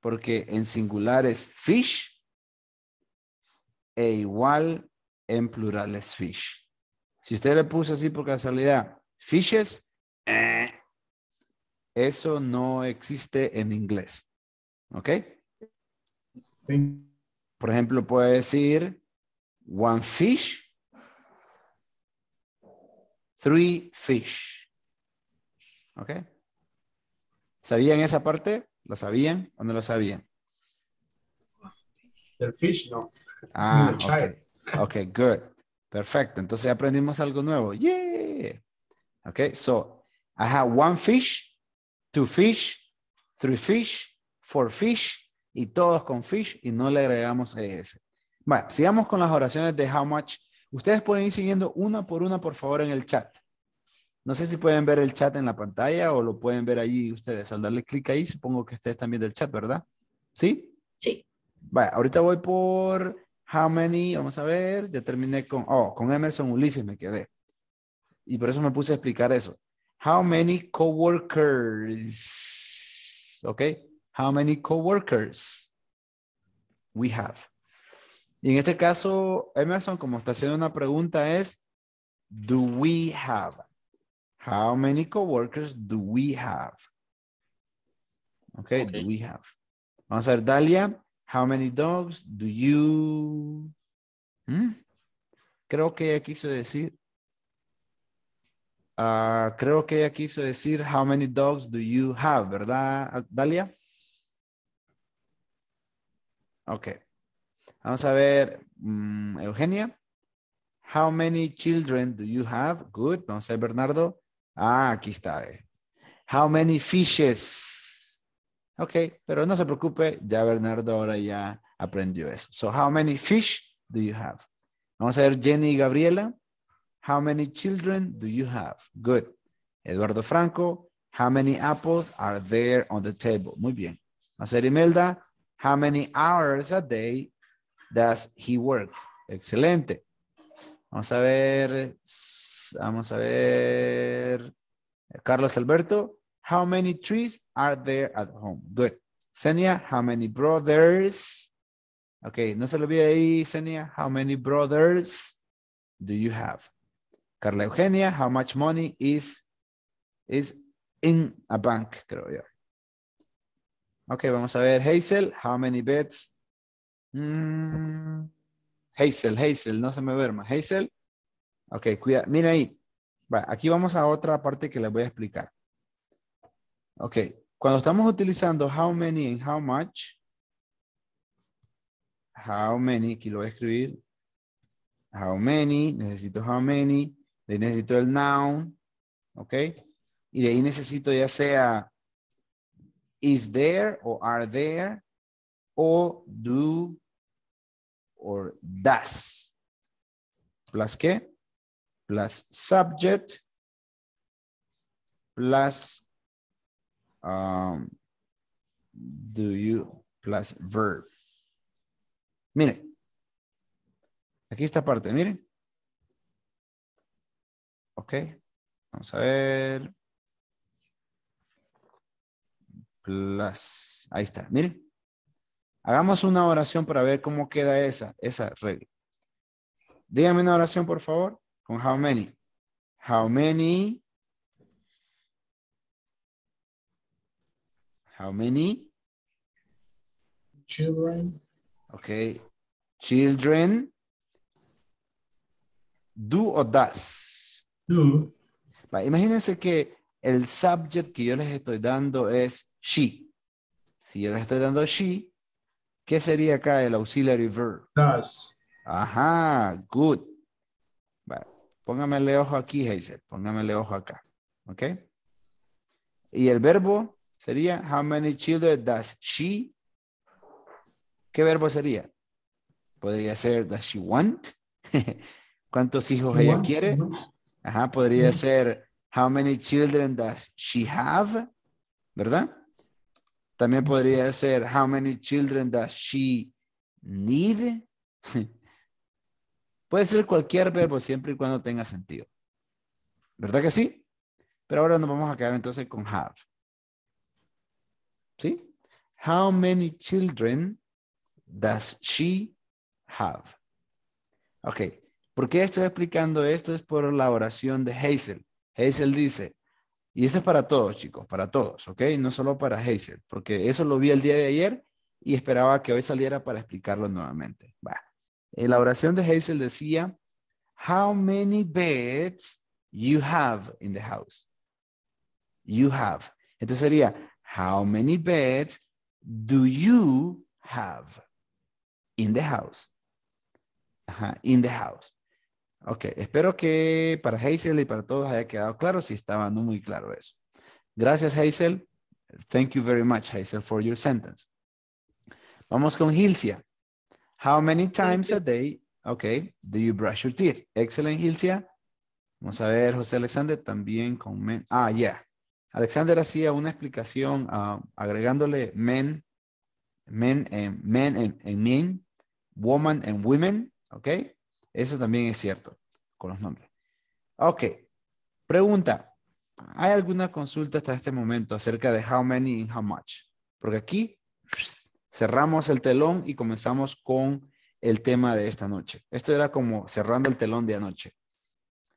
Porque en singular es fish e igual en plural es fish. Si usted le puso así por casualidad, fishes, eso no existe en inglés. ¿Ok? Por ejemplo, puede decir one fish, three fish. ¿Ok? ¿Sabían esa parte? ¿Lo sabían o no lo sabían? El fish no. Ah, okay, good. Perfecto. Entonces aprendimos algo nuevo. Yeah. Okay, so I have one fish, two fish, three fish, four fish, y todos con fish y no le agregamos ES. Bueno, sigamos con las oraciones de how much. Ustedes pueden ir siguiendo una, por favor, en el chat. No sé si pueden ver el chat en la pantalla o lo pueden ver allí ustedes. Al darle clic ahí, supongo que ustedes están viendo el chat, ¿verdad? ¿Sí? Sí. Vale, ahorita voy por how many, vamos a ver. Ya terminé con Emerson Ulises me quedé. Y por eso me puse a explicar eso. How many coworkers, ¿ok? How many coworkers we have. Y en este caso, Emerson, como está haciendo una pregunta es, do we have? How many coworkers do we have? Okay, do we have? Vamos a ver, Dalia, how many dogs do you... Creo que ella quiso decir... creo que ella quiso decir how many dogs do you have, ¿verdad, Dalia? Ok. Vamos a ver, Eugenia, how many children do you have? Good. Vamos a ver, Bernardo. Ah, aquí está. How many fishes? Ok, pero no se preocupe, ya Bernardo ahora ya aprendió eso. So, how many fish do you have? Vamos a ver Jenny y Gabriela. How many children do you have? Good. Eduardo Franco. How many apples are there on the table? Muy bien. Vamos a ver Imelda. How many hours a day does he work? Excelente. Vamos a ver. Carlos Alberto, how many trees are there at home? Good. Senia, how many brothers? Ok, no se lo olvide ahí, Senia. How many brothers do you have? Carla Eugenia, how much money is in a bank, creo yo. Ok, vamos a ver, Hazel, how many beds? Hazel, no se me duerma. Hazel, ok, cuida, mira ahí. Aquí vamos a otra parte que les voy a explicar. Ok, cuando estamos utilizando how many en how much. How many, aquí lo voy a escribir. How many, necesito how many. De ahí necesito el noun. Ok, y de ahí necesito ya sea is there o are there o do or does. ¿Plus qué? Plus subject, plus do you, plus verb. Miren, aquí esta parte, miren. Ok, vamos a ver. Plus, ahí está, miren. Hagamos una oración para ver cómo queda esa regla. Dígame una oración, por favor. Con how many. How many. How many? Children. Okay. Children. Do o does. Do. Vale, imagínense que el subject que yo les estoy dando es she. Si yo les estoy dando she, ¿qué sería acá el auxiliary verb? Does. Ajá, good. Vale, póngamele ojo aquí, Hazel. Póngamele ojo acá. ¿Ok? Y el verbo sería how many children does she? ¿Qué verbo sería? Podría ser does she want? ¿Cuántos hijos she ella want? Quiere? No. Ajá, podría ser how many children does she have? ¿Verdad? También podría ser how many children does she need? Puede ser cualquier verbo siempre y cuando tenga sentido. ¿Verdad que sí? Pero ahora nos vamos a quedar entonces con have. ¿Sí? How many children does she have? Ok. ¿Por qué estoy explicando esto? Es por la oración de Hazel. Hazel dice, y eso es para todos, chicos, para todos, ¿ok? No solo para Hazel, porque eso lo vi el día de ayer y esperaba que hoy saliera para explicarlo nuevamente. Va. En la oración de Hazel decía, how many beds you have in the house? You have. Entonces sería, how many beds do you have in the house? Ajá, in the house. Ok, espero que para Hazel y para todos haya quedado claro, si estaba no muy claro eso. Gracias, Hazel. Thank you very much, Hazel, for your sentence. Vamos con Ilcia. How many times a day, ok, do you brush your teeth? Excellent, Ilcia. Vamos a ver, José Alexander también con men. Ah, yeah. Alexander hacía una explicación agregándole men and men, woman and women, ¿ok? Eso también es cierto con los nombres. Ok, pregunta. ¿Hay alguna consulta hasta este momento acerca de how many y how much? Porque aquí cerramos el telón y comenzamos con el tema de esta noche. Esto era como cerrando el telón de anoche.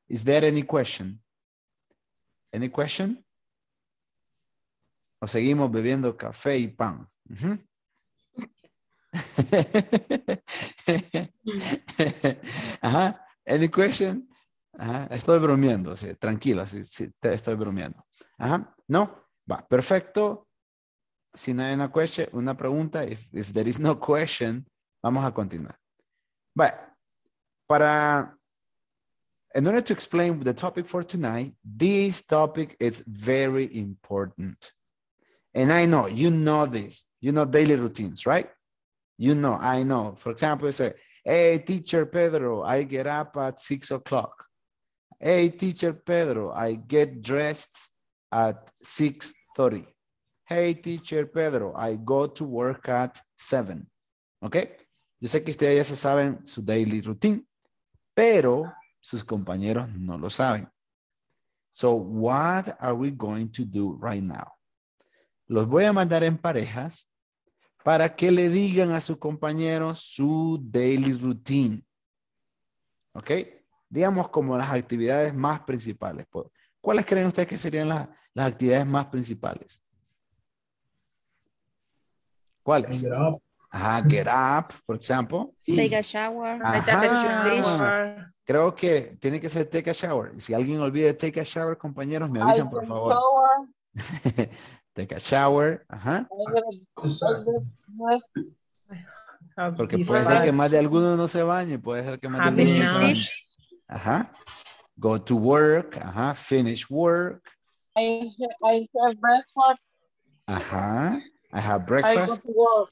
Is there any question? Any question? ¿O seguimos bebiendo café y pan? Uh-huh. Ajá. Any question? Ajá. Estoy bromeando, sí. Tranquilo, sí, estoy bromeando. Ajá. No, va, perfecto. Si no hay una question, una pregunta, if there is no question, vamos a continuar. Vale, in order to explain the topic for tonight, this topic is very important. And I know, you know this. You know daily routines, right? You know, I know. For example, you say, hey, teacher Pedro, I get up at 6 o'clock. Hey, teacher Pedro, I get dressed at 6:30. Hey, teacher Pedro, I go to work at 7. Okay? Yo sé que ustedes ya se saben su daily routine, pero sus compañeros no lo saben. So, what are we going to do right now? Los voy a mandar en parejas para que le digan a sus compañeros su daily routine. ¿Ok? Digamos como las actividades más principales. ¿Cuáles creen ustedes que serían las actividades más principales? ¿Cuáles? Get up. Ajá, get up, por ejemplo. Take a shower. Ajá. Creo que tiene que ser take a shower. Si alguien olvida take a shower, compañeros, me avisan, por favor. Shower. Take a shower. Ajá. Porque puede ser que más de algunos no se bañe. Puede ser que más de algunos no se bañe. Ajá. Go to work. Ajá. Finish work. I have breakfast. Ajá. I have breakfast. I go to work.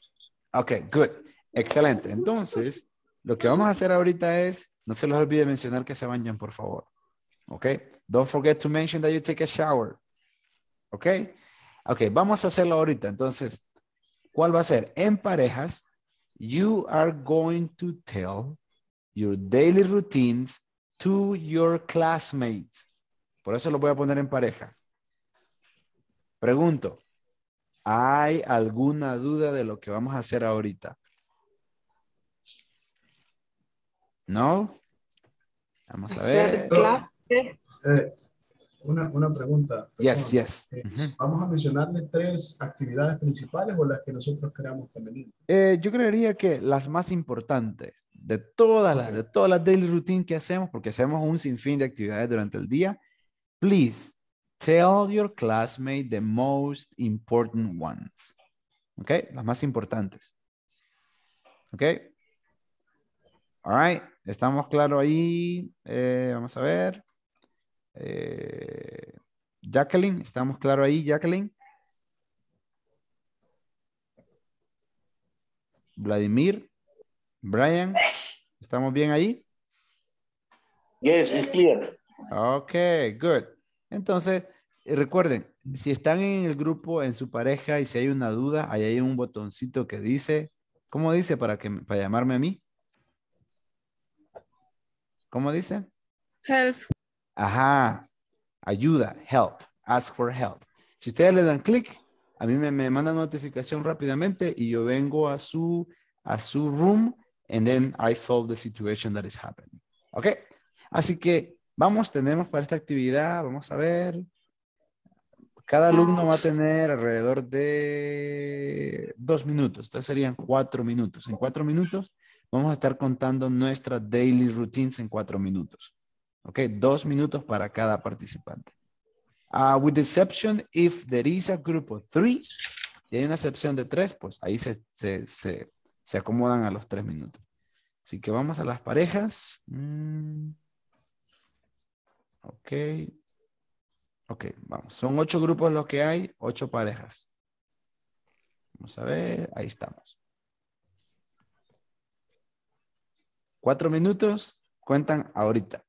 Ok, good. Excelente. Entonces, lo que vamos a hacer ahorita es, no se les olvide mencionar que se bañen, por favor. Ok. Don't forget to mention that you take a shower. Ok. Ok, vamos a hacerlo ahorita. Entonces, ¿cuál va a ser? En parejas, you are going to tell your daily routines to your classmates. Por eso lo voy a poner en pareja. Pregunto, ¿hay alguna duda de lo que vamos a hacer ahorita? ¿No? Vamos a ver. Una pregunta. Yes, yes. ¿Vamos a mencionarle tres actividades principales o las que nosotros creamos convenientes? Yo creería que las más importantes de todas las, de todas las daily routine que hacemos, porque hacemos un sinfín de actividades durante el día. Please tell your classmate the most important ones. ¿Ok? Las más importantes. ¿Ok? All right. Estamos claros ahí. Vamos a ver. Jacqueline, ¿estamos claros ahí, Jacqueline? Vladimir, Brian, ¿estamos bien ahí? Yes, it's clear. Ok, good. Entonces, recuerden, si están en el grupo, en su pareja, y si hay una duda, ahí hay un botoncito que dice, ¿cómo dice para llamarme a mí? ¿Cómo dice? Help. Ajá, ayuda, help, ask for help. Si ustedes le dan clic, a mí me mandan notificación rápidamente y yo vengo a su room and then I solve the situation that is happening. ¿Ok? Así que vamos, tenemos para esta actividad, vamos a ver. Cada alumno va a tener alrededor de 2 minutos. Entonces serían 4 minutos. En 4 minutos vamos a estar contando nuestras daily routines en 4 minutos. Okay, 2 minutos para cada participante. With the exception, if there is a group of 3, si hay una excepción de 3, pues ahí se acomodan a los 3 minutos. Así que vamos a las parejas. Ok. Ok, vamos. Son 8 grupos los que hay, 8 parejas. Vamos a ver, ahí estamos. 4 minutos, cuentan ahorita.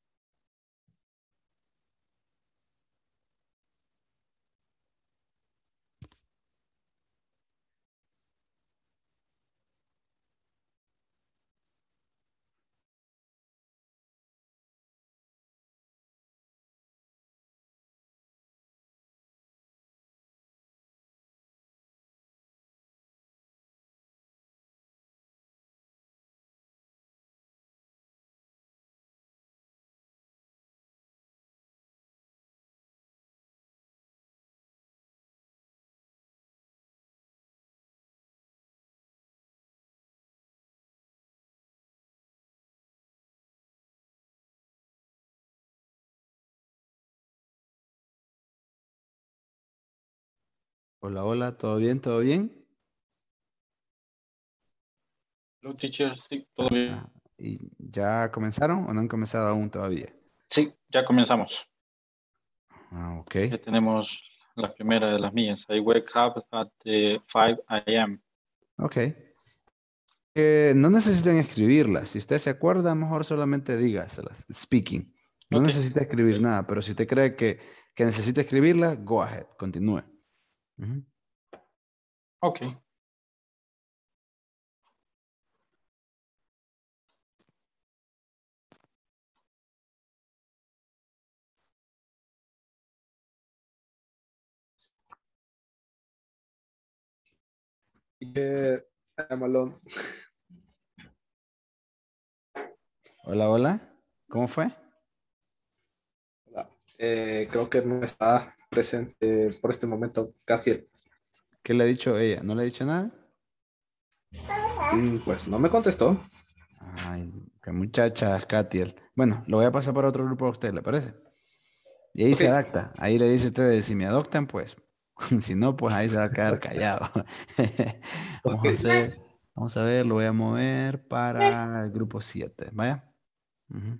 Hola, hola, ¿todo bien? ¿Todo bien? Hello, teacher, sí, todo bien. ¿Y ya comenzaron o no han comenzado aún todavía? Sí, ya comenzamos. Ah, ok. Ya tenemos la primera de las mías. I wake up at 5 a.m. Ok. No necesitan escribirlas. Si usted se acuerda, mejor solamente dígaselas. Speaking. No okay. Necesita escribir nada, pero si usted cree que necesita escribirla, go ahead, continúe. Ok. I'm alone. Hola, hola. ¿Cómo fue? Hola. Creo que no está presente por este momento, Katiel. ¿Qué le ha dicho ella? ¿No le ha dicho nada? Pues no me contestó. Ay, qué muchacha, Katiel. Bueno, lo voy a pasar para otro grupo a usted, ¿le parece? Y ahí okay. Se adapta. Ahí le dice a ustedes, si me adoptan, pues. Si no, pues ahí se va a quedar callado. Vamos a ver, lo voy a mover para el grupo 7. Vaya. Bueno.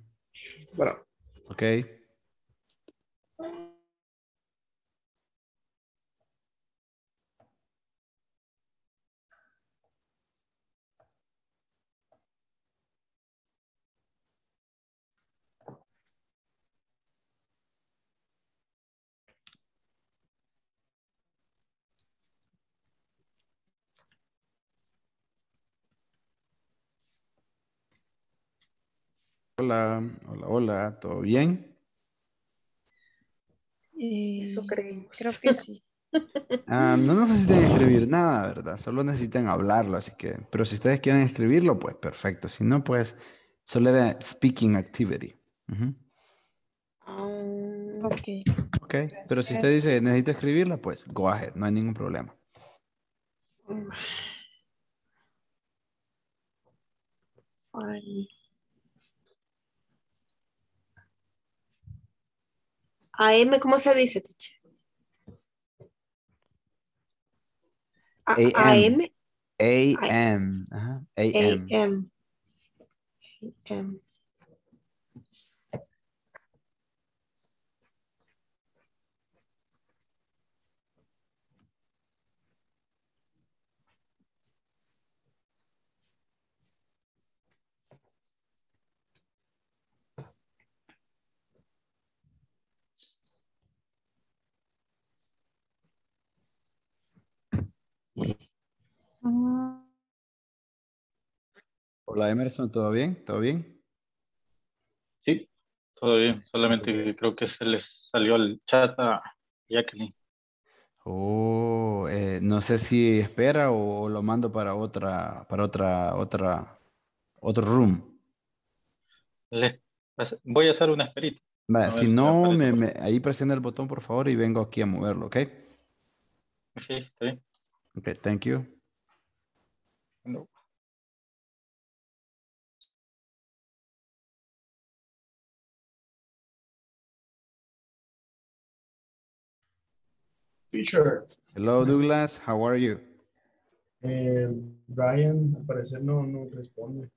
Ok. Hola, hola, hola, ¿todo bien? Eso creo que sí. No necesitan escribir nada, ¿verdad? Solo necesitan hablarlo, así que... Pero si ustedes quieren escribirlo, pues perfecto. Si no, pues solo era speaking activity. Ok. Ok, Ok, pero si usted dice necesito escribirla, pues go ahead, no hay ningún problema. AM, ¿cómo se dice, teacher? AM. AM. Ajá. AM. AM. AM. Hola Emerson, ¿todo bien? ¿Todo bien? Sí, todo bien. Solamente creo que se les salió el chat a Jacqueline. Oh, no sé si espera o lo mando para otro room. Voy a hacer una esperita. Vale, si no, ahí presiona el botón por favor y vengo aquí a moverlo, ¿ok? Ok, está bien. Okay, thank you. No. Teacher. Hello, Douglas. How are you? Brian, al parecer no responde.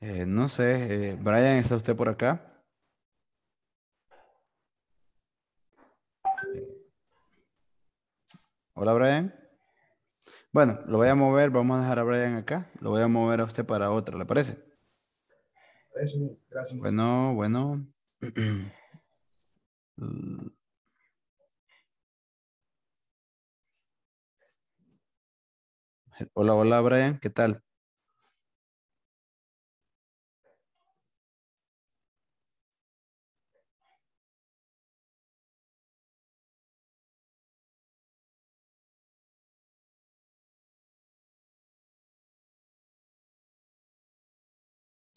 No sé. Brian, ¿está usted por acá? Hola, Brian. Bueno, lo voy a mover, vamos a dejar a Brian acá. Lo voy a mover a usted para otra, ¿le parece? Sí, gracias. Bueno. Hola, Brian, ¿qué tal?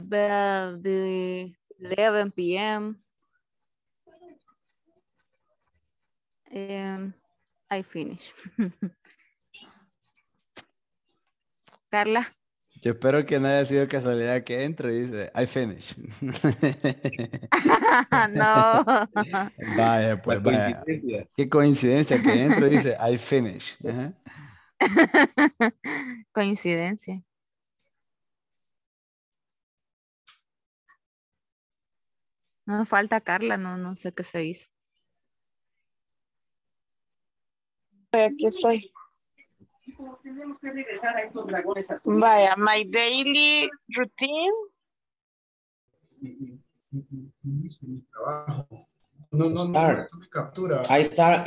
The 11 p.m. I finish. Carla. Yo espero que no haya sido casualidad que entre y dice, I finish. No. Vaya, pues vaya. Coincidencia. Qué coincidencia que entre y dice, I finish. Ajá. Coincidencia. No falta Carla, no sé qué se hizo. Aquí estoy. Tenemos que regresar a estos dragones azules. Vaya, my daily routine. Mi trabajo. No me captura. I start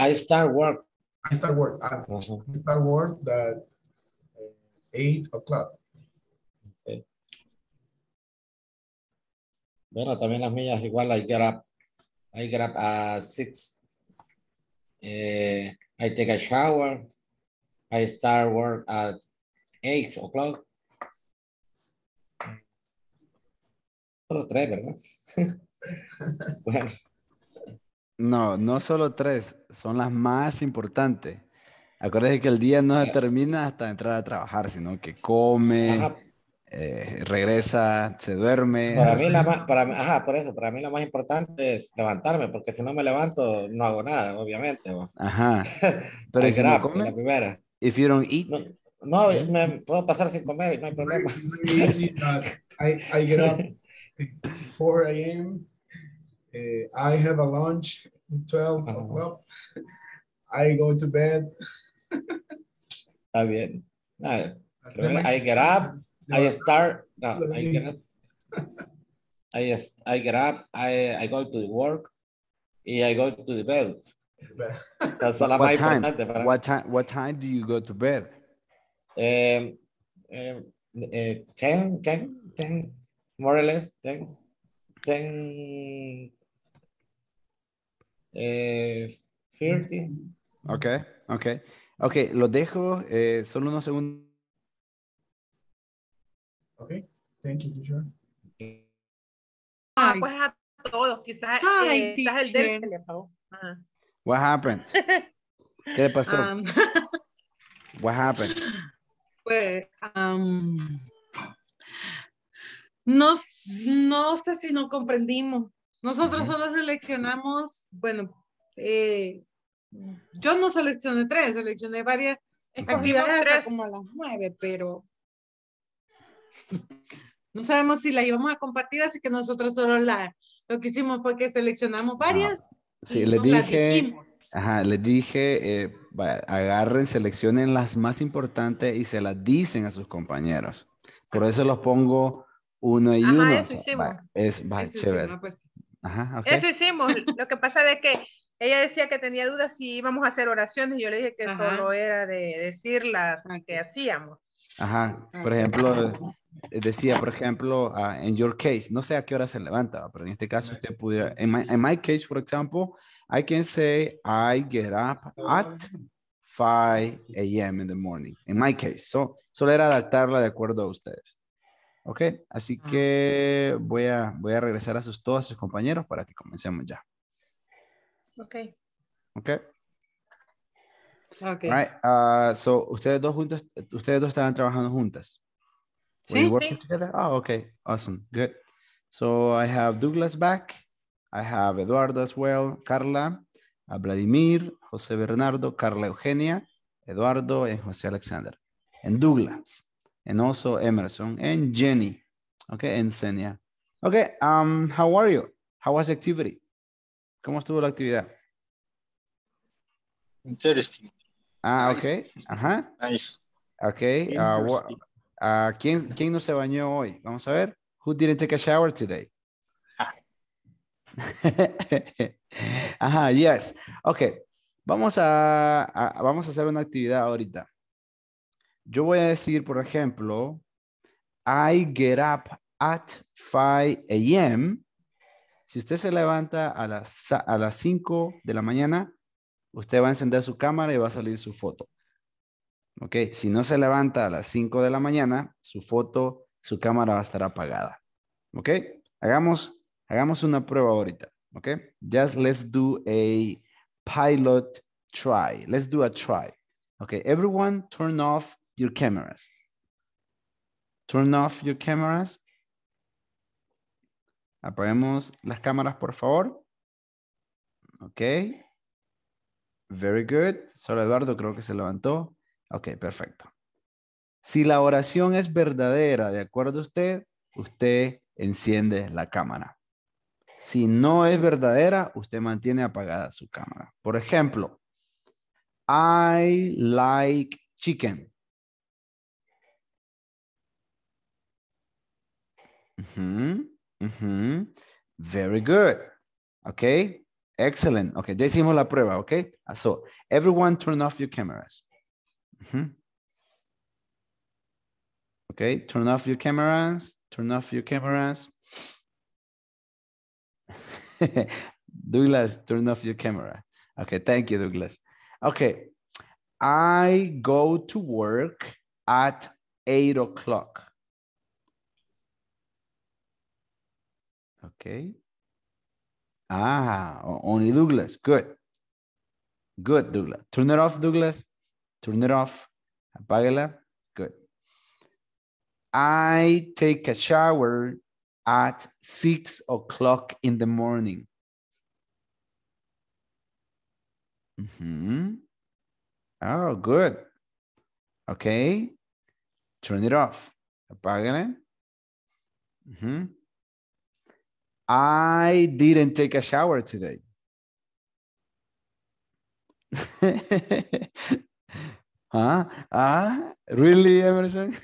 work. I start work. I start work at 8 o'clock. Bueno, también las mías igual, I get up at 6. I take a shower. I start work at 8 o'clock. Solo 3, ¿verdad? Bueno. No solo 3, son las más importantes. Acuérdense que el día no se termina hasta entrar a trabajar, sino que come. Ajá. Regresa, se duerme. Para mí lo más importante es levantarme, porque si no me levanto no hago nada, obviamente. Bo. Ajá. Pero si no come, la primera. If you don't eat. No, me puedo pasar sin comer y no hay problema. I get up at 4 a.m. I have a lunch at 12 o'clock. I go to bed. Está bien. I get up. I get up. I go to the work. I go to the bed. That's all I'm importante. What time do you go to bed? 10, more or less 10. 30. Okay. Lo dejo solo unos segundos. Okay, thank you, teacher. Pues a todos, quizás el del teléfono. What happened? ¿Qué le pasó? What happened? Pues, no sé si no comprendimos. Nosotros solo seleccionamos, bueno, yo no seleccioné tres, seleccioné varias actividades como a las 9, pero no sabemos si la íbamos a compartir, así que nosotros solo lo que hicimos fue que seleccionamos varias. Sí, les dije, agarren, seleccionen las más importantes y se las dicen a sus compañeros. Por eso los pongo uno y uno. Eso hicimos. Eso chévere. Hicimos, pues. Ajá, okay. Eso hicimos. Lo que pasa es que ella decía que tenía dudas si íbamos a hacer oraciones y yo le dije que solo era de decir las que hacíamos. Ajá, por ejemplo, decía, por ejemplo, in your case, no sé a qué hora se levanta, pero en este caso usted pudiera, in my case, for example, I can say I get up at 5 a.m. in the morning, in my case. So, solo era adaptarla de acuerdo a ustedes. Ok, así que voy a regresar a todos sus compañeros para que comencemos ya. Ok. Ok. Okay. All right. So ustedes dos estaban trabajando juntas. Sí. Together? Oh, okay. Awesome. Good. So I have Douglas back. I have Eduardo as well. Carla, Vladimir, Jose Bernardo, Carla Eugenia, Eduardo, and Jose Alexander. And Douglas. And also Emerson. And Jenny. Okay. And Senia. Okay. How are you? How was the activity? ¿Cómo estuvo la actividad? Interesting. Ah, nice. Ok. Ajá. Nice. Ok. ¿Quién no se bañó hoy? Vamos a ver. Who didn't take a shower today? Ajá, yes. Ok. Vamos a hacer una actividad ahorita. Yo voy a decir, por ejemplo, I get up at 5 a.m. Si usted se levanta a las 5 de la mañana, usted va a encender su cámara y va a salir su foto. Ok, si no se levanta a las 5 de la mañana, su cámara va a estar apagada. Ok, hagamos una prueba ahorita. Ok, just let's do a pilot try. Let's do a try. Ok, everyone turn off your cameras. Turn off your cameras. Apaguemos las cámaras, por favor. Ok. Very good. Solo Eduardo creo que se levantó. Ok, perfecto. Si la oración es verdadera, de acuerdo a usted enciende la cámara. Si no es verdadera, usted mantiene apagada su cámara. Por ejemplo, I like chicken. Very good. Ok. Excellent. Okay, ya hicimos la prueba, okay? So, everyone turn off your cameras. Okay, turn off your cameras. Turn off your cameras. Douglas, turn off your camera. Okay, thank you, Douglas. Okay, I go to work at 8 o'clock. Okay. Ah, only Douglas. Good. Good, Douglas. Turn it off, Douglas. Turn it off. Apáguela. Good. I take a shower at 6 o'clock in the morning. Oh, good. Okay. Turn it off. Apáguela. I didn't take a shower today. Really, Emerson?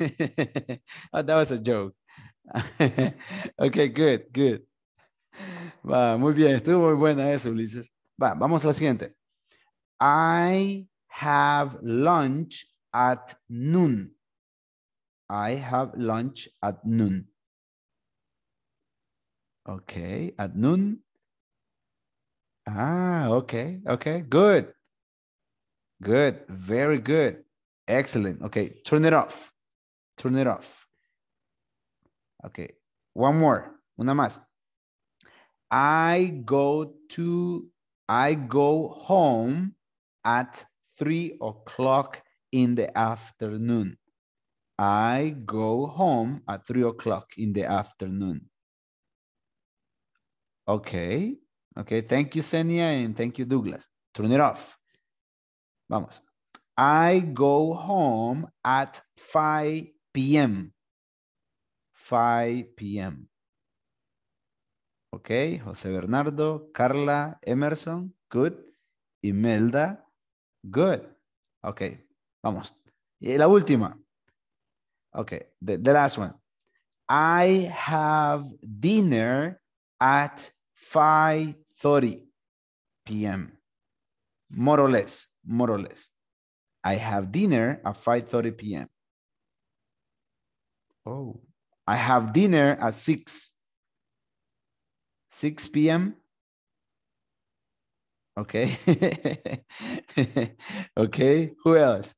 Oh, that was a joke. Okay, good, good. Va, muy bien, estuvo muy buena eso, Ulises. Va, vamos a la siguiente. I have lunch at noon. I have lunch at noon. Okay, at noon. Ah, okay, okay, good. Good, very good. Excellent. Okay, turn it off. Turn it off. Okay, one more, una más. I go to I go home at 3 o'clock in the afternoon. I go home at 3 o'clock in the afternoon. Okay. Okay. Thank you, Senia, and thank you, Douglas. Turn it off. Vamos. I go home at 5 p.m. 5 p.m. Okay, Jose Bernardo, Carla, Emerson, good. Imelda, good. Okay, vamos. Y la última. Okay, the last one. I have dinner at 5:30 p.m. More or less, more or less. I have dinner at 5:30 p.m. Oh, I have dinner at 6 p.m. Okay. Okay, who else?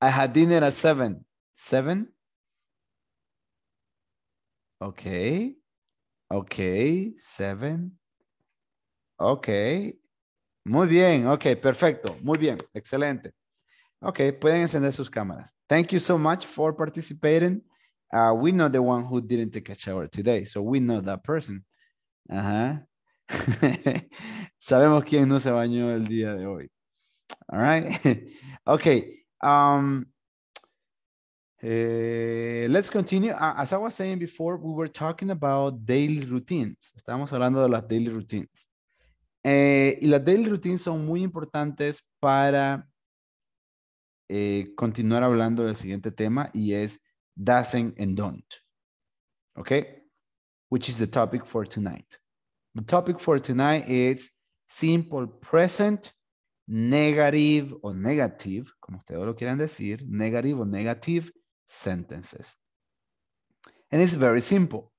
I had dinner at 7. Okay. Okay, 7. Okay. Muy bien. Okay, perfecto. Muy bien. Excelente. Okay, pueden encender sus cámaras. Thank you so much for participating. We know the one who didn't take a shower today, so we know that person. Ajá. Sabemos quién no se bañó el día de hoy. All right. Okay. Let's continue. As I was saying before, we were talking about daily routines. Estábamos hablando de las daily routines. Y las daily routines son muy importantes para continuar hablando del siguiente tema, y es doesn't and don't. Okay? Which is the topic for tonight. The topic for tonight is simple present, negative o negative, como ustedes lo quieran decir, negative o negative sentences. And it's very simple.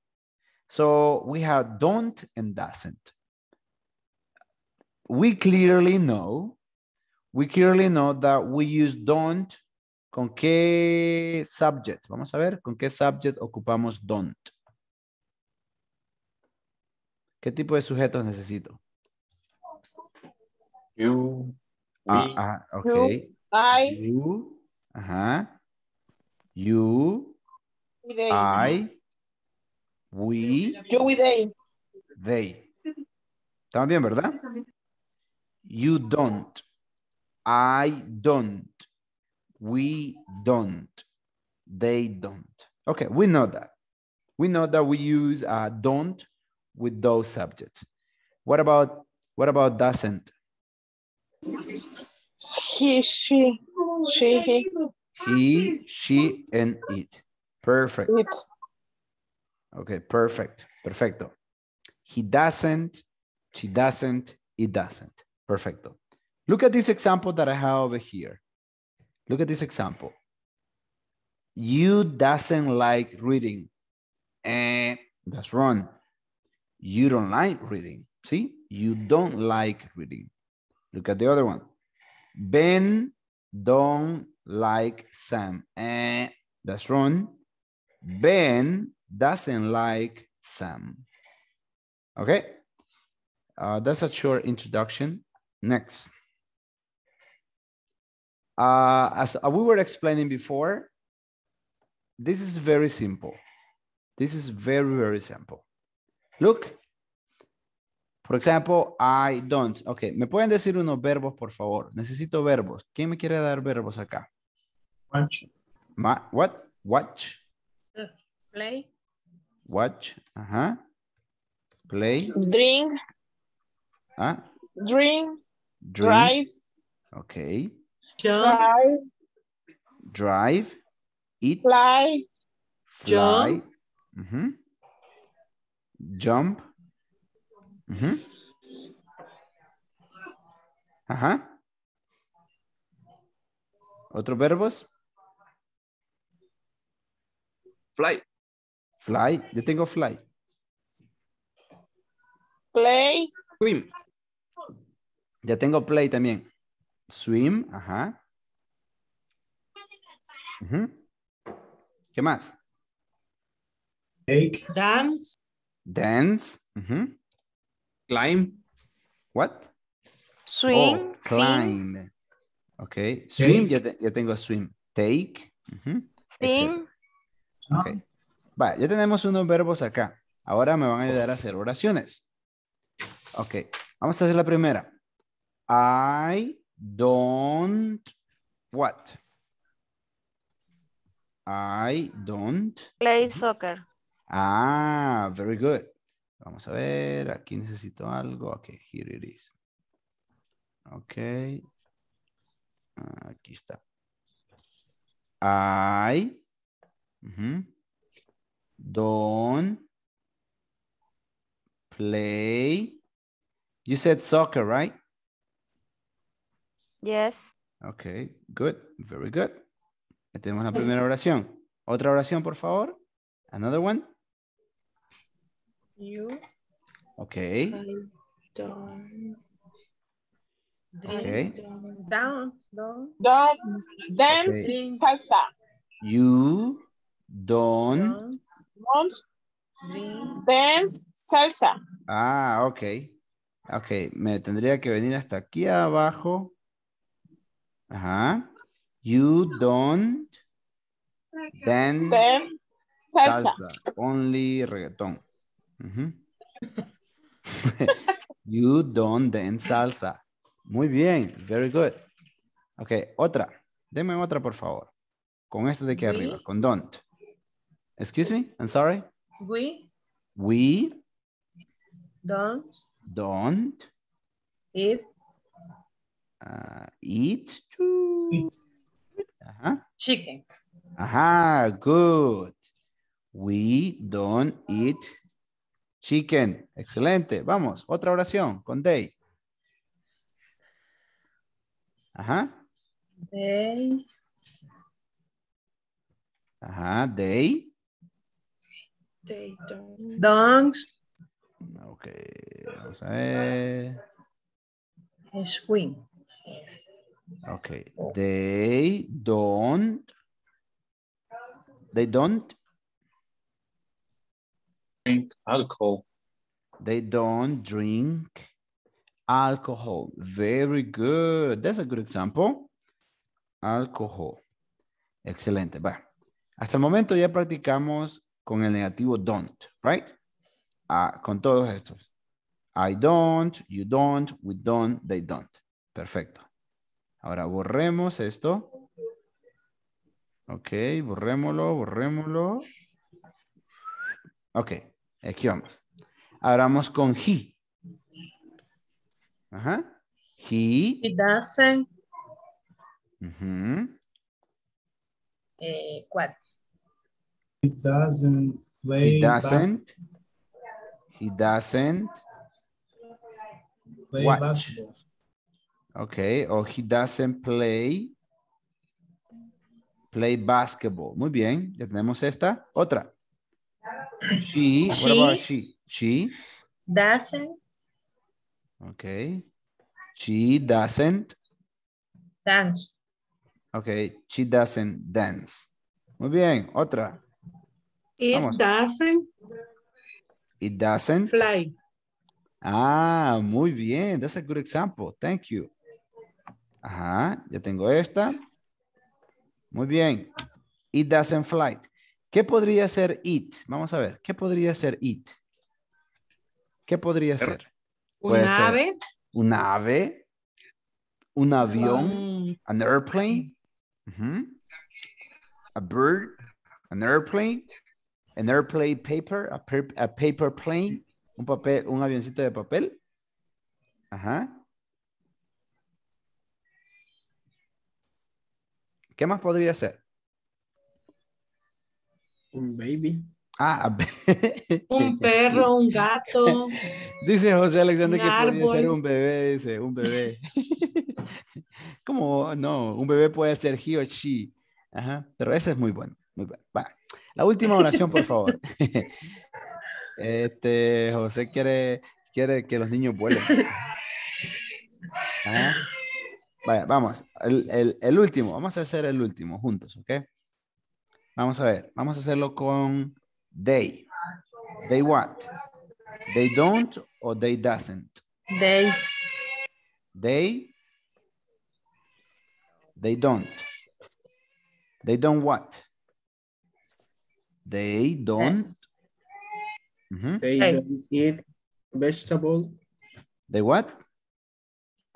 So we have don't and doesn't. We clearly know that we use don't. ¿Con qué subject? Vamos a ver, ¿con qué subject ocupamos don't? ¿Qué tipo de sujetos necesito? You. Ah, ah, okay. You, I. You. Ajá. You. They. I. We. You, they. They. ¿Están bien, verdad? You don't. I don't. We don't. They don't. Okay, we know that. We know that we use don't with those subjects. What about doesn't? He, she, she, he. He, she, and it. Perfect. It's... Okay, perfect. Perfecto. He doesn't, she doesn't, it doesn't. Perfecto. Look at this example that I have over here. Look at this example. You doesn't like reading. That's wrong. You don't like reading. See? You don't like reading. Look at the other one. Ben don't like Sam. That's wrong. Ben doesn't like Sam. Okay? That's a short introduction. Next. As we were explaining before, this is very simple. This is very, very simple. Look, for example, I don't. Okay, ¿me pueden decir unos verbos, por favor? Necesito verbos. ¿Quién me quiere dar verbos acá? Watch. What? Watch. Play. Watch. Ajá. Play. Drink. ¿Ah? Drink. Drive. Okay. Jump. Fly. Drive. Eat. Fly. Fly. Jump. Mm-hmm. Jump. Mm-hmm. Ajá. ¿Otros verbos? Fly. Fly. Yo tengo fly. Play. Swim. Ya tengo play también. Swim, ajá. Uh-huh. ¿Qué más? Take. Dance. Dance. Uh-huh. Climb. What? Swim. Oh, climb. Sing. Ok. Swim, ya tengo swim. Take. Sing. Ok. Vale, ya tenemos unos verbos acá. Ahora me van a ayudar a hacer oraciones. Ok. Vamos a hacer la primera. I don't what? I don't play soccer. Ah, very good. Vamos a ver, aquí necesito algo. Ok, here it is. Ok. Aquí está. I don't play. You said soccer, right? Yes. Ok, good. Very good. Ya tenemos la primera oración. Otra oración, por favor. Another one. You. Ok. Okay. Don't dance okay. Salsa. You don't dance salsa. Ah, ok. Ok, me tendría que venir hasta aquí abajo. Ajá. You don't dance salsa. Only reggaeton. You don't dance salsa. Muy bien, very good. Ok, otra. Deme otra, por favor. Con esta de aquí arriba, con don't. Excuse me, I'm sorry. We don't eat. Eat. Ajá. Chicken. Ajá, good. We don't eat chicken. Excelente. Vamos, otra oración con they. Ajá. They. Ajá, they. They don't. Ok, vamos a ver. Swim. Ok, they don't. They don't drink alcohol. They don't drink alcohol. Very good. That's a good example. Alcohol. Excelente. Bueno, hasta el momento ya practicamos con el negativo don't, right? Con todos estos. I don't, you don't, we don't, they don't. Perfecto. Ahora borremos esto. Ok, borrémoslo. Ok, aquí vamos. Ahora vamos con he. Ajá. He doesn't. What? He doesn't play. He doesn't play what? Basketball. Okay, or he doesn't play basketball. Muy bien, ya tenemos esta. Otra. She. What about she? She doesn't. Okay. She doesn't dance. Okay. She doesn't dance. Muy bien. Otra. It doesn't fly. Ah, muy bien. That's a good example. Thank you. Ajá. Ya tengo esta. Muy bien. It doesn't fly. ¿Qué podría ser it? Vamos a ver. ¿Qué podría ser it? ¿Qué podría ser? ¿Una ave? ¿Una ave? ¿Un avión? ¿An airplane? ¿A bird? ¿An airplane? ¿An airplane paper? ¿A paper plane? ¿Un papel? ¿Un avioncito de papel? Ajá. ¿Qué más podría ser? Un baby. Ah, un perro, un gato. Dice José Alexander que podría ser un bebé, dice, un bebé. ¿Cómo? No, un bebé puede ser he o she. Ajá, pero ese es muy bueno. Muy bueno. Va. La última oración, por favor. José quiere que los niños vuelen. Ajá. Vaya, vamos. El último, vamos a hacer el último juntos, ¿ok? Vamos a ver, vamos a hacerlo con they. They what? They don't or they doesn't? They. They don't. They don't what? They don't. Mm-hmm. They don't eat vegetables. They what?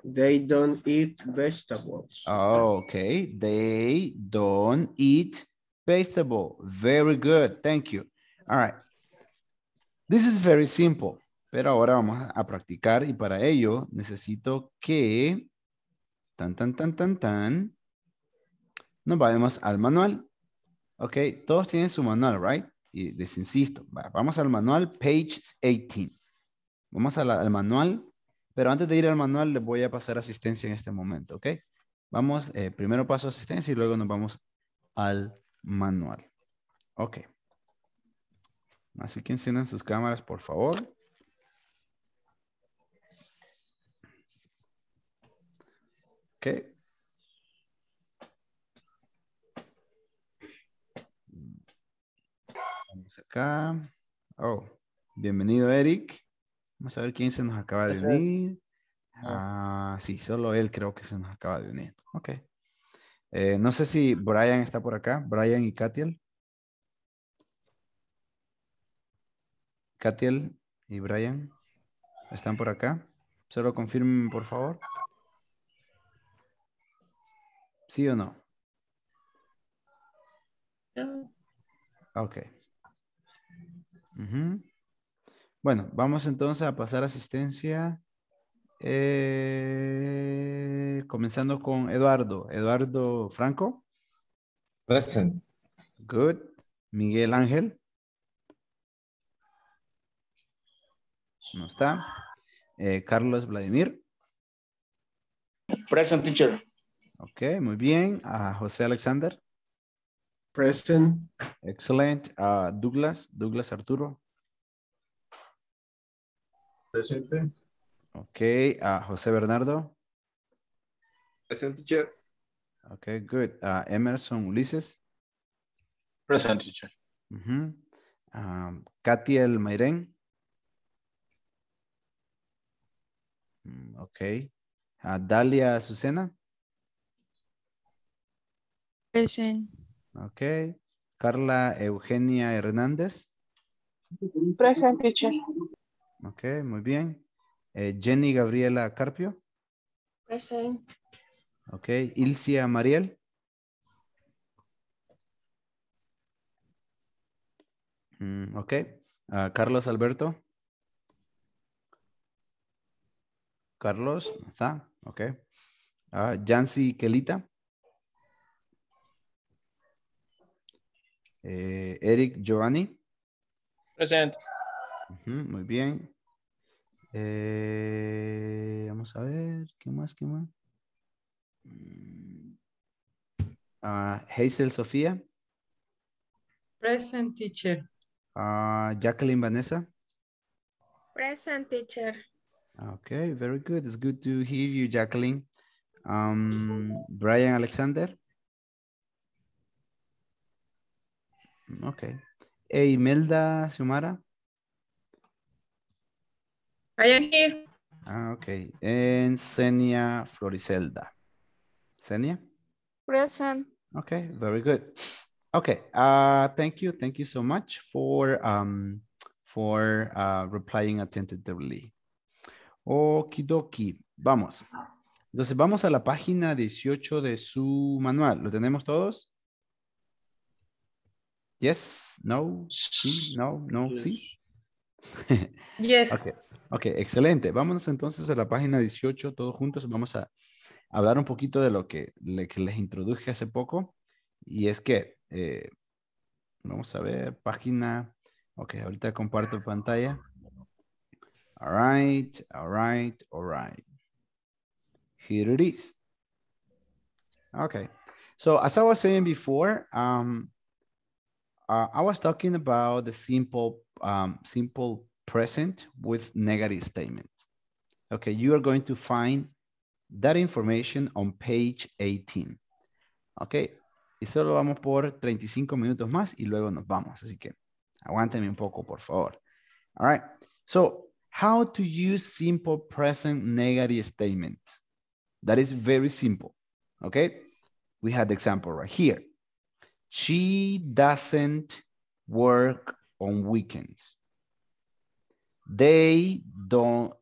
They don't eat vegetables. Oh, okay. They don't eat vegetable. Very good. Thank you. All right. This is very simple. Pero ahora vamos a practicar y para ello necesito que nos vayamos al manual. Ok, todos tienen su manual, right? Y les insisto, vamos al manual, page 18. Vamos al manual, pero antes de ir al manual les voy a pasar asistencia en este momento, ok? Vamos, primero paso asistencia y luego nos vamos al manual. Ok. Así que enciendan sus cámaras, por favor. Okay. Vamos acá. Oh, bienvenido Eric. Vamos a ver quién se nos acaba de unir. Ah, sí, solo él creo que se nos acaba de unir. Ok. No sé si Brian está por acá. Brian y Katiel. Katiel y Brian están por acá. Solo confirmen, por favor. ¿Sí o no? Ok. Uh-huh. Bueno, vamos entonces a pasar asistencia. Comenzando con Eduardo. Eduardo Franco. Present. Good. Miguel Ángel. No está. Carlos Vladimir. Present, teacher. Ok, muy bien. Jose Alexander. Present. Excelente. Douglas Arturo. Presente. Ok, José Bernardo. Present, teacher. Ok, good. Emerson Ulises. Present, teacher. Uh-huh. Katiel Mayren. Ok. Dalia Susena. Present. Ok. Carla Eugenia Hernández. Present, teacher. Ok, muy bien. Jenny Gabriela Carpio. Present. Ok. Ilcia Mariel. Ok. Carlos Alberto. Carlos, ¿está? Ok. Jancy Kelita. Eric Giovanni. Present. Uh-huh, muy bien. Vamos a ver. ¿Qué más? Hazel Sofía. Present, teacher. Jacqueline Vanessa. Present, teacher. Okay, very good. It's good to hear you, Jacqueline. Brian Alexander. Okay. Imelda Sumara. I am here. Okay. And Senia Floricelda. Senia? Present. Okay. Very good. Okay. Thank you. Thank you so much for replying attentively. Okidoki. Vamos. Entonces vamos a la página 18 de su manual. ¿Lo tenemos todos? Yes, no, sí, no, no, yes. Sí. Yes. Ok, excelente. Vámonos entonces a la página 18, todos juntos. Vamos a hablar un poquito de lo que les introduje hace poco. Y es que, vamos a ver, página. Ok, ahorita comparto pantalla. All right, all right, all right. Here it is. Ok. So, as I was saying before, I was talking about the simple present with negative statements. Okay, you are going to find that information on page 18. Okay, y solo vamos por 35 minutos más y luego nos vamos. Así que aguántame un poco, por favor. All right, so how to use simple present negative statements. That is very simple, okay? We had the example right here. She doesn't work on weekends. They do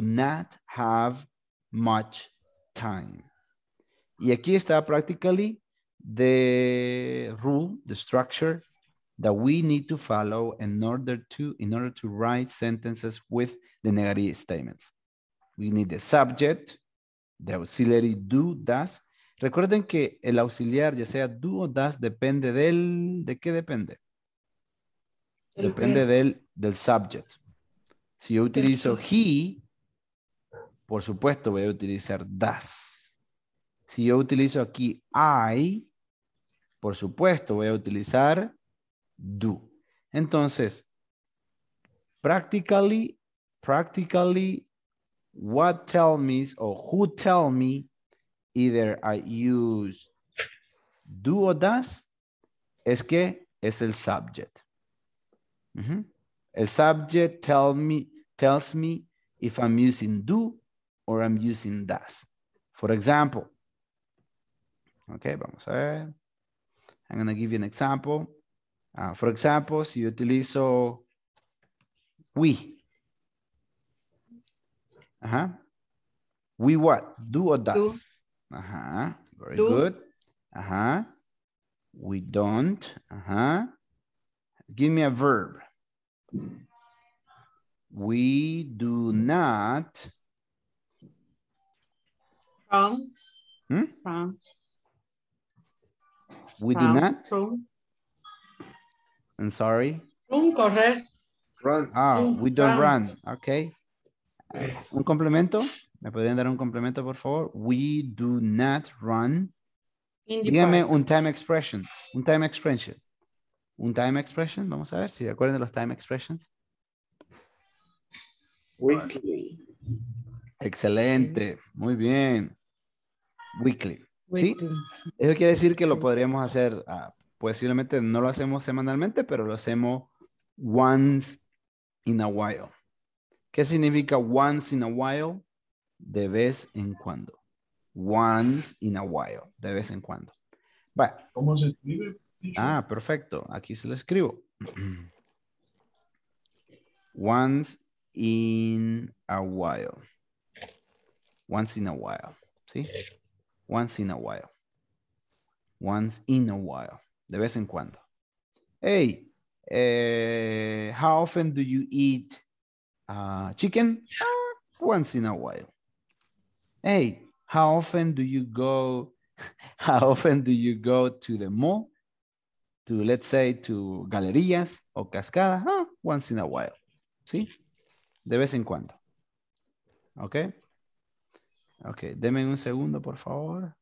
not have much time. Y aquí está practically the rule, the structure that we need to follow in order to write sentences with the negative statements. We need the subject, the auxiliary do, does. Recuerden que el auxiliar, ya sea do o does, depende del... ¿De qué depende? Depende del subject. Si yo utilizo he, por supuesto voy a utilizar does. Si yo utilizo aquí I, por supuesto voy a utilizar do. Entonces, practically, what tell me or who tell me, either I use do o does, es que es el subject. Uh-huh. El subject tells me if I'm using do or I'm using does. For example, okay, vamos a ver. I'm going to give you an example. For example, si yo utilizo we. Ajá. Uh-huh. We what? Do or does? Do. Ajá, very do. Good. Ajá. We don't. Ajá. Give me a verb. We do not. From. Hmm? From. We from. Do not. From. I'm sorry. Run, correr. Run. Ah, run. We don't run. Okay. Un complemento. ¿Me podrían dar un complemento, por favor? We do not run. Dígame un time expression. Un time expression. Un time expression. Vamos a ver si recuerdan los time expressions. Weekly. Excelente. Muy bien. Weekly. ¿Sí? Eso quiere decir que lo podríamos hacer, posiblemente no lo hacemos semanalmente, pero lo hacemos once in a while. ¿Qué significa once in a while? De vez en cuando. Once in a while. De vez en cuando. Vale. ¿Cómo se escribe? Ah, perfecto. Aquí se lo escribo. Once in a while. Once in a while. ¿Sí? Once in a while. Once in a while. De vez en cuando. Hey, how often do you eat chicken? Once in a while. Hey, how often do you go to the mall? To, let's say, to Galerías o Cascada? Once in a while. ¿Sí? De vez en cuando. ¿Ok? Ok, denme un segundo, por favor.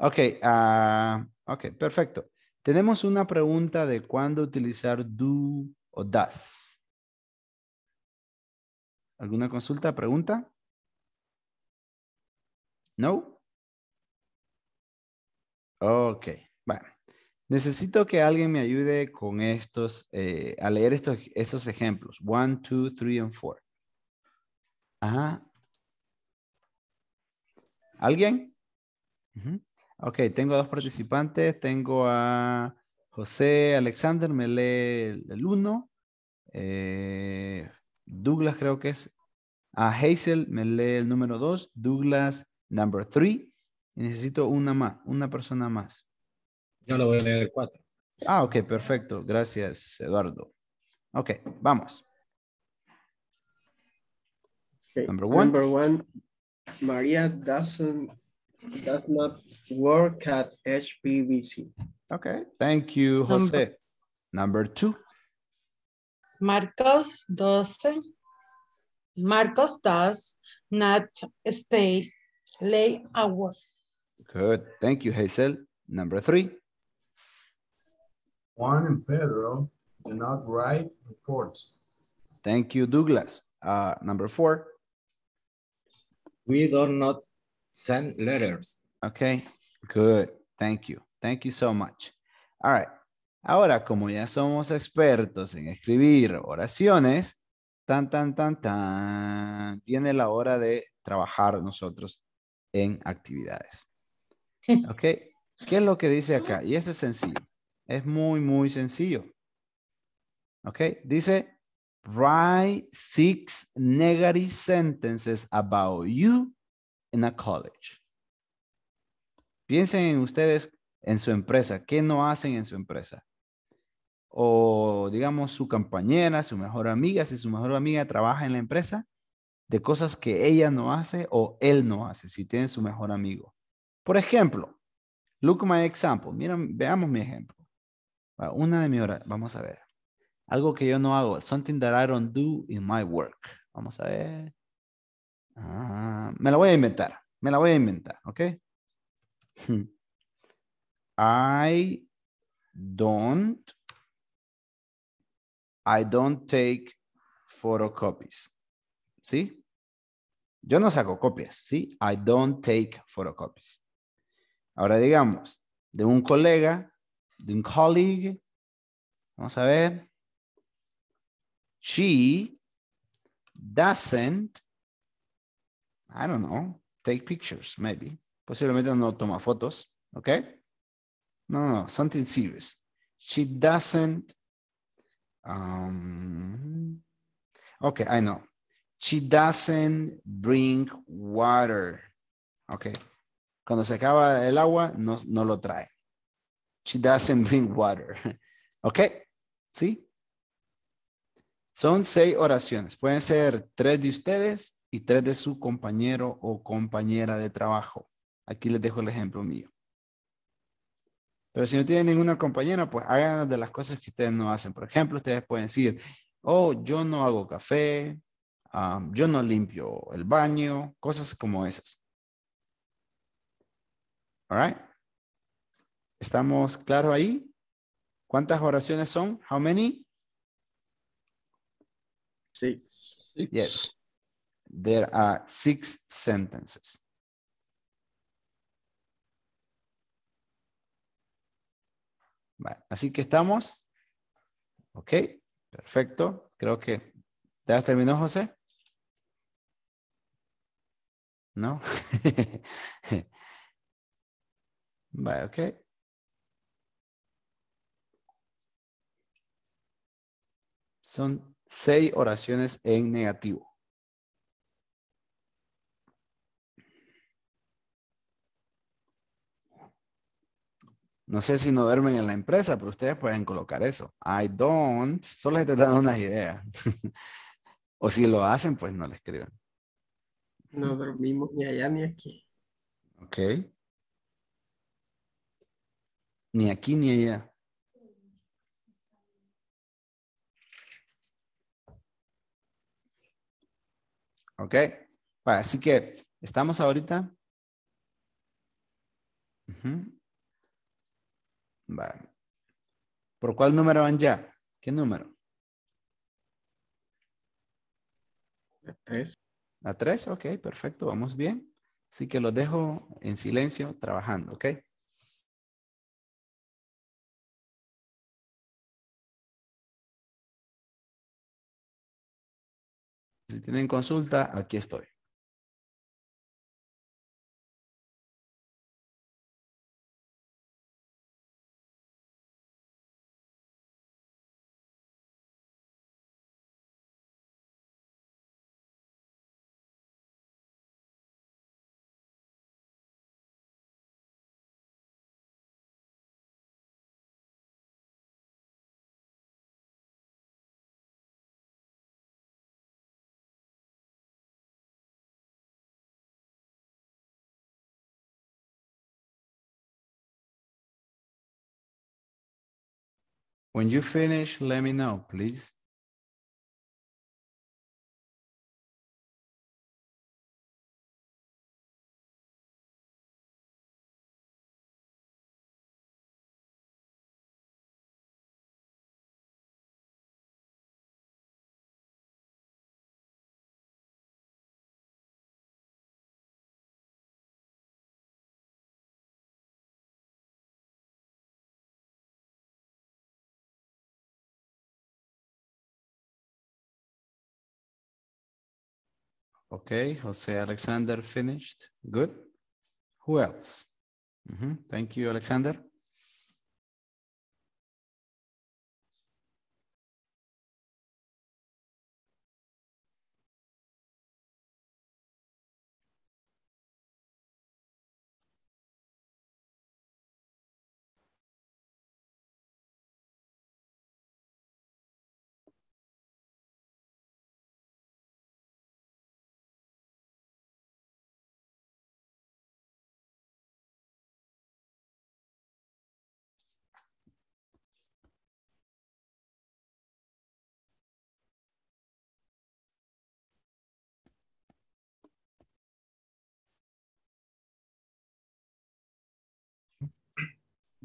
Okay, ok, perfecto. Tenemos una pregunta de cuándo utilizar do o does. ¿Alguna consulta, pregunta? ¿No? Ok, bueno. Necesito que alguien me ayude con estos, a leer estos ejemplos. 1, 2, 3, and 4. Ajá. ¿Alguien? Uh-huh. Ok, tengo a dos participantes. Tengo a Jose Alexander, me lee el 1. Douglas, creo que es. A Hazel, me lee el número 2. Douglas, number 3. Y necesito una más, una persona más. Yo lo voy a leer el 4. Ah, ok, perfecto. Gracias, Eduardo. Ok, vamos. Okay. Number one. María does not work at HPBC. Okay, thank you, Jose. Number 2. Marcos does not stay late at work. Good, thank you, Hazel. Number 3. Juan and Pedro do not write reports. Thank you, Douglas. Number 4. We do not send letters. Okay, good. Thank you. Thank you so much. All right. Ahora, como ya somos expertos en escribir oraciones, viene la hora de trabajar nosotros en actividades. ¿Ok? ¿Qué es lo que dice acá? Y este es sencillo. Es muy, muy sencillo. ¿Ok? Dice, write 6 negative sentences about you in a college. Piensen en ustedes, en su empresa. ¿Qué no hacen en su empresa? O digamos su compañera, su mejor amiga. Si su mejor amiga trabaja en la empresa, de cosas que ella no hace o él no hace, si tienen su mejor amigo. Por ejemplo, look my example. Miren, veamos mi ejemplo. Una de mis horas, vamos a ver. Algo que yo no hago. Something that I don't do in my work. Vamos a ver. Me la voy a inventar. Me la voy a inventar, ¿ok? I don't take photocopies. ¿Sí? Yo no saco copias, ¿sí? I don't take photocopies. Ahora digamos, de un colega, de un colleague. Vamos a ver. She doesn't, I don't know, take pictures, maybe. Posiblemente no toma fotos, ¿ok? No, something serious. She doesn't, okay, I know. She doesn't drink water. Okay. Cuando se acaba el agua, no lo trae. She doesn't drink water. Okay. ¿Sí? Son 6 oraciones. Pueden ser 3 de ustedes y 3 de su compañero o compañera de trabajo. Aquí les dejo el ejemplo mío. Pero si no tienen ninguna compañera, pues hagan de las cosas que ustedes no hacen. Por ejemplo, ustedes pueden decir, oh, yo no hago café. Yo no limpio el baño, cosas como esas. All right. ¿Estamos claros ahí? ¿Cuántas oraciones son? How many? 6. Yes. There are 6 sentences. Vale. Así que estamos. Ok. Perfecto. Creo que ¿ya terminó, José? ¿No? Vale, ok. Son 6 oraciones en negativo. No sé si no duermen en la empresa, pero ustedes pueden colocar eso. I don't. Solo les estoy dando una idea. O si lo hacen, pues no le escriban. No dormimos ni allá ni aquí. Ok. Ni aquí ni allá. Ok. Bueno, así que estamos ahorita. Vale. ¿Por cuál número van ya? ¿Qué número? La 3, ok, perfecto, vamos bien. Así que los dejo en silencio trabajando, ok. Si tienen consulta, aquí estoy. When you finish, let me know, please. Okay, Jose Alexander finished. Good. Who else? Thank you, Alexander.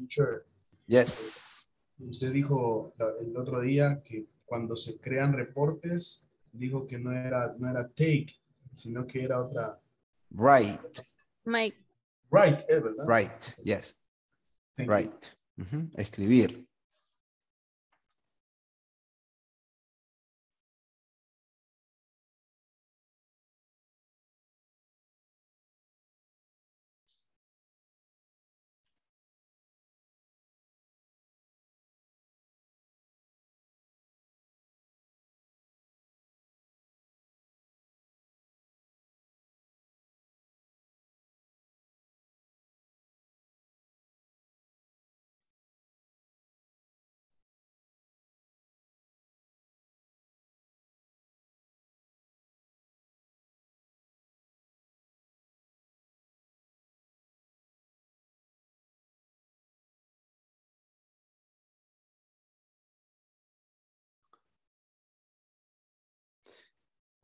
Sure. Yes. Usted dijo el otro día que cuando se crean reportes, dijo que no era take, sino que era otra. Right. Mike. Right, ¿verdad? Right, yes. Thank right. Escribir.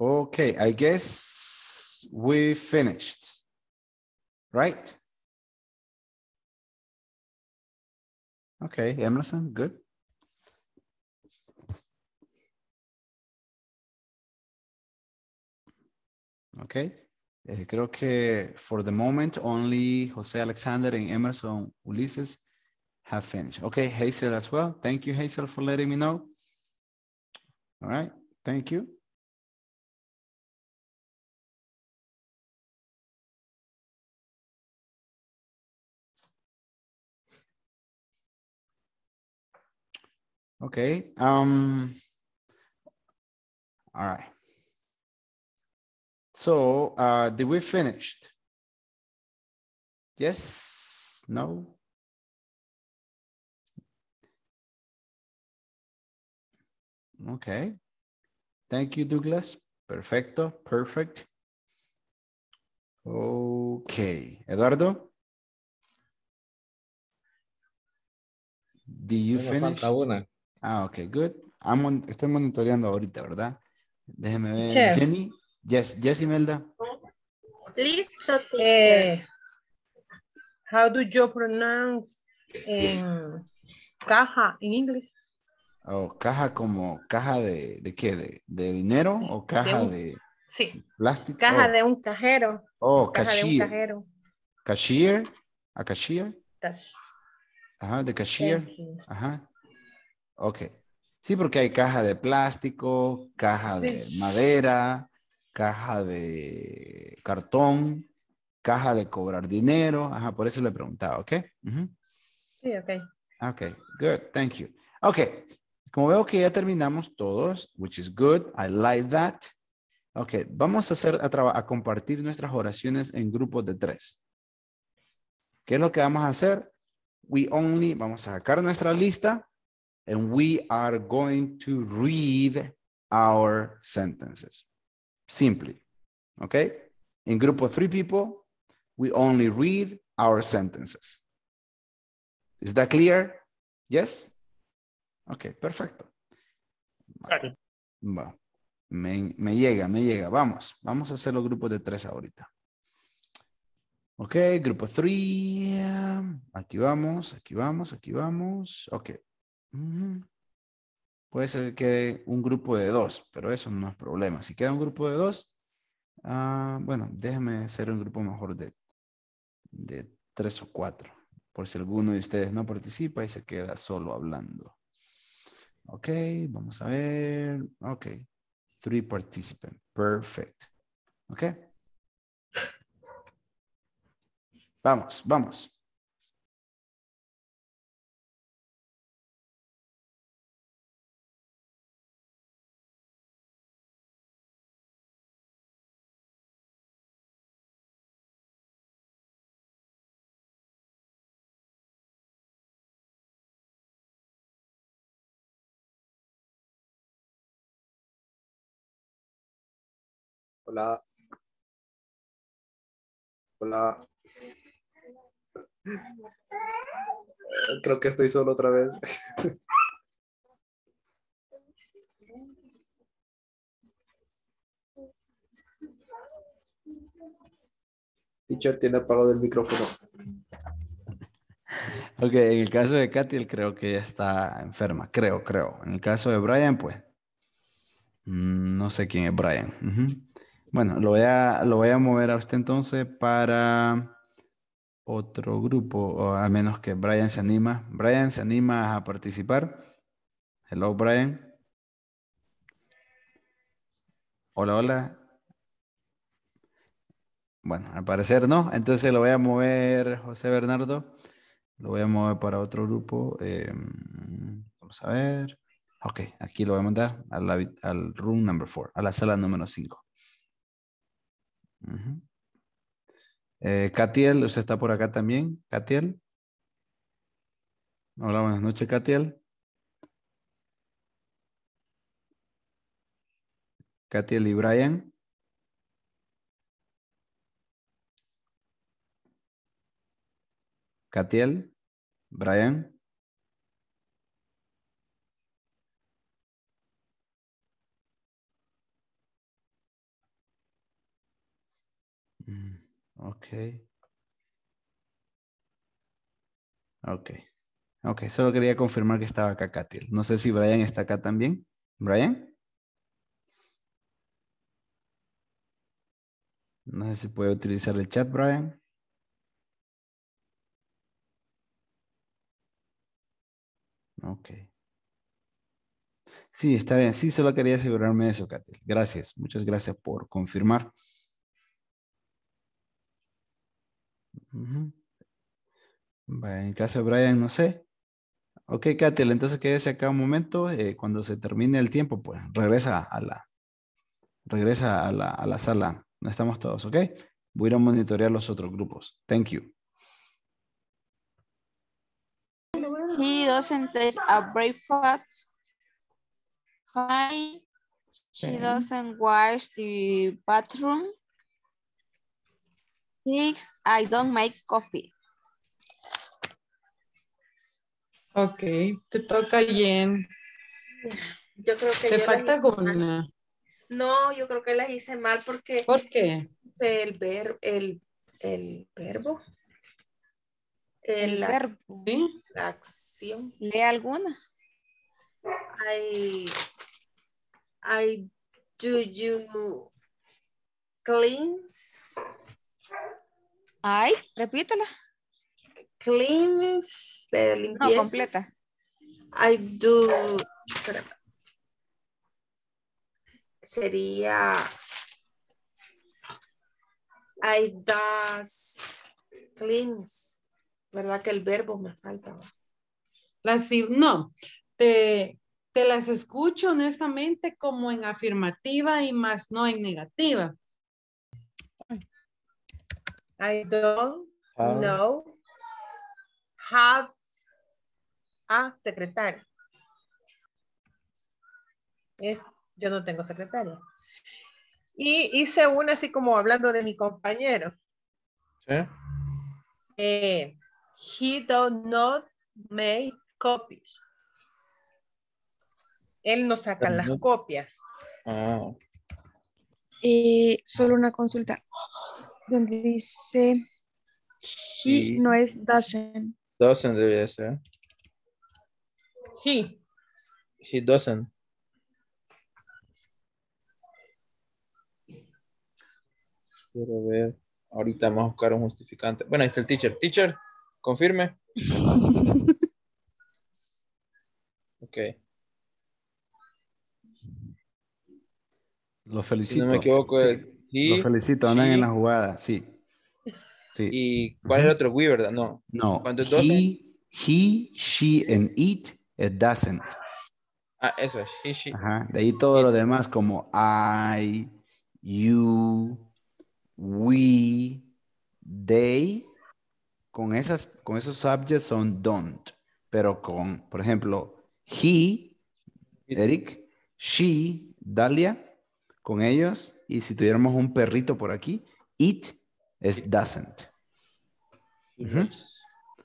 Okay, I guess we finished, right? Okay, Emerson, good. Okay, creo que for the moment only Jose Alexander and Emerson Ulises have finished. Okay, Hazel as well. Thank you, Hazel, for letting me know. All right, thank you. Okay. All right. So, did we finish? Yes? No? Okay. Thank you, Douglas. Perfecto. Perfect. Okay. Eduardo? Did you finish? Ah, ok, good. Estoy monitoreando ahorita, ¿verdad? Déjeme ver. Sure. Jenny. Yes, yes, Imelda. Listo. How do you pronounce caja en inglés? Oh, caja como caja de qué? ¿De dinero o caja de sí. Plástico? Caja de un cajero. Oh, caja cashier. De un cajero. Cashier. A cashier. Ajá, de cashier. Ajá. Ok. Sí, porque hay caja de plástico, caja de madera, caja de cartón, caja de cobrar dinero. Ajá, por eso le preguntaba, ¿ok? Sí, ok. Ok, good, thank you. Ok, como veo que ya terminamos todos, which is good, I like that. Ok, vamos a compartir nuestras oraciones en grupos de 3. ¿Qué es lo que vamos a hacer? Vamos a sacar nuestra lista. And we are going to read our sentences. Simply. Okay? In group of 3 people, we only read our sentences. Is that clear? Yes? Okay, perfecto. Vale. Bueno, me llega. Vamos a hacer los grupos de 3 ahorita. Okay, grupo 3. Aquí vamos. Okay. Puede ser que un grupo de 2, pero eso no es problema. Si queda un grupo de 2, bueno, déjame hacer un grupo mejor de 3 o 4, por si alguno de ustedes no participa y se queda solo hablando. Ok, vamos a ver. Ok, 3 participants, perfect. ¿Ok? Vamos, vamos. Hola. Hola. Creo que estoy solo otra vez. Teacher tiene apagado el micrófono. Ok, en el caso de Katiel creo que ya está enferma. Creo. En el caso de Brian, pues. No sé quién es Brian. Bueno, lo voy a mover a usted entonces para otro grupo, o a menos que Brian se anima. Brian, ¿se anima a participar? Hello, Brian. Hola, hola. Bueno, al parecer no. Entonces lo voy a mover, José Bernardo. Lo voy a mover para otro grupo. Vamos a ver. Ok, aquí lo voy a mandar al room number 4, a la sala número 5. Katiel, usted está por acá también. Katiel. Hola, buenas noches, Katiel. Katiel y Brian. Katiel, Brian. Ok, solo quería confirmar que estaba acá Katiel. No sé si Brian está acá también. ¿Brian? No sé si puede utilizar el chat, Brian. Ok. Sí, está bien. Sí, solo quería asegurarme de eso, Katiel. Gracias. Muchas gracias por confirmar. En el caso de Brian, no sé. Ok, Katiel, entonces quédese acá un momento. Cuando se termine el tiempo, pues regresa a la sala. No estamos todos, ¿ok? Voy a ir a monitorear los otros grupos. Thank you. He doesn't take a breakfast. Fine. She doesn't wash the bathroom. 6, I don't make coffee. Ok, te toca, Jen. Yo creo que... ¿Te falta alguna? No, yo creo que las hice mal porque... ¿Por qué? El verbo. ¿Sí? La acción. ¿Lee alguna? Do you cleanse? Ay, repítela. Cleans, de limpieza. No, completa. I do. Espérame. Sería. I does cleans. ¿Verdad que el verbo me falta? No. Te las escucho honestamente como en afirmativa y más no en negativa. I don't know have a secretaria. Yo no tengo secretaria. Y hice una así como hablando de mi compañero. ¿Sí? He does not make copies. Él no saca las copias. Ah. Y solo una consulta. Donde dice he no es doesn't. Doesn't debería ser. He. He doesn't. Quiero ver. Ahorita vamos a buscar un justificante. Bueno, ahí está el teacher. Teacher, confirme. Ok. Lo felicito. Si no me equivoco, sí. Sí. Lo felicito, andan en la jugada, sí. Sí. ¿Y cuál es el otro? We, ¿verdad? No. No. Cuando es 12. He, she, and it, it doesn't. Ah, eso es. He, she. Ajá. De ahí todo lo demás como I, you, we, they. Con esos subjects son don't. Pero con, por ejemplo, he, Eric, she, Dalia, con ellos. Y si tuviéramos un perrito por aquí, it is doesn't. Uh-huh.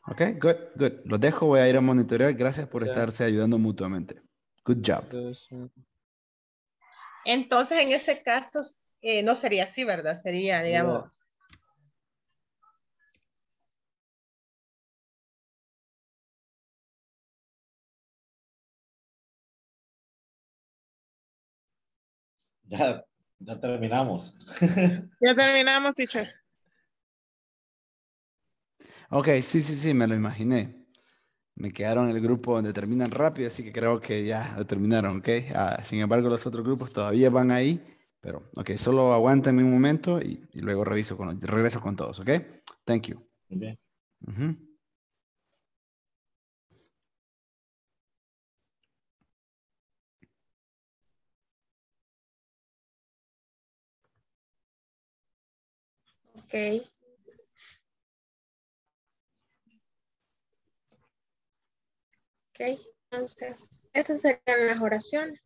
Ok, good, good. Los dejo, voy a ir a monitorear. Gracias por estarse ayudando mutuamente. Good job. Entonces, en ese caso, no sería así, ¿verdad? Sería, digamos... No. Ya terminamos. Ya terminamos, teacher. Ok, sí, me lo imaginé. Me quedaron en el grupo donde terminan rápido, así que creo que ya lo terminaron, ok. Sin embargo, los otros grupos todavía van ahí, pero ok, solo aguántenme un momento y luego regreso con todos, ok. Thank you. Okay. Uh-huh. Okay. Okay, entonces esas serían las oraciones.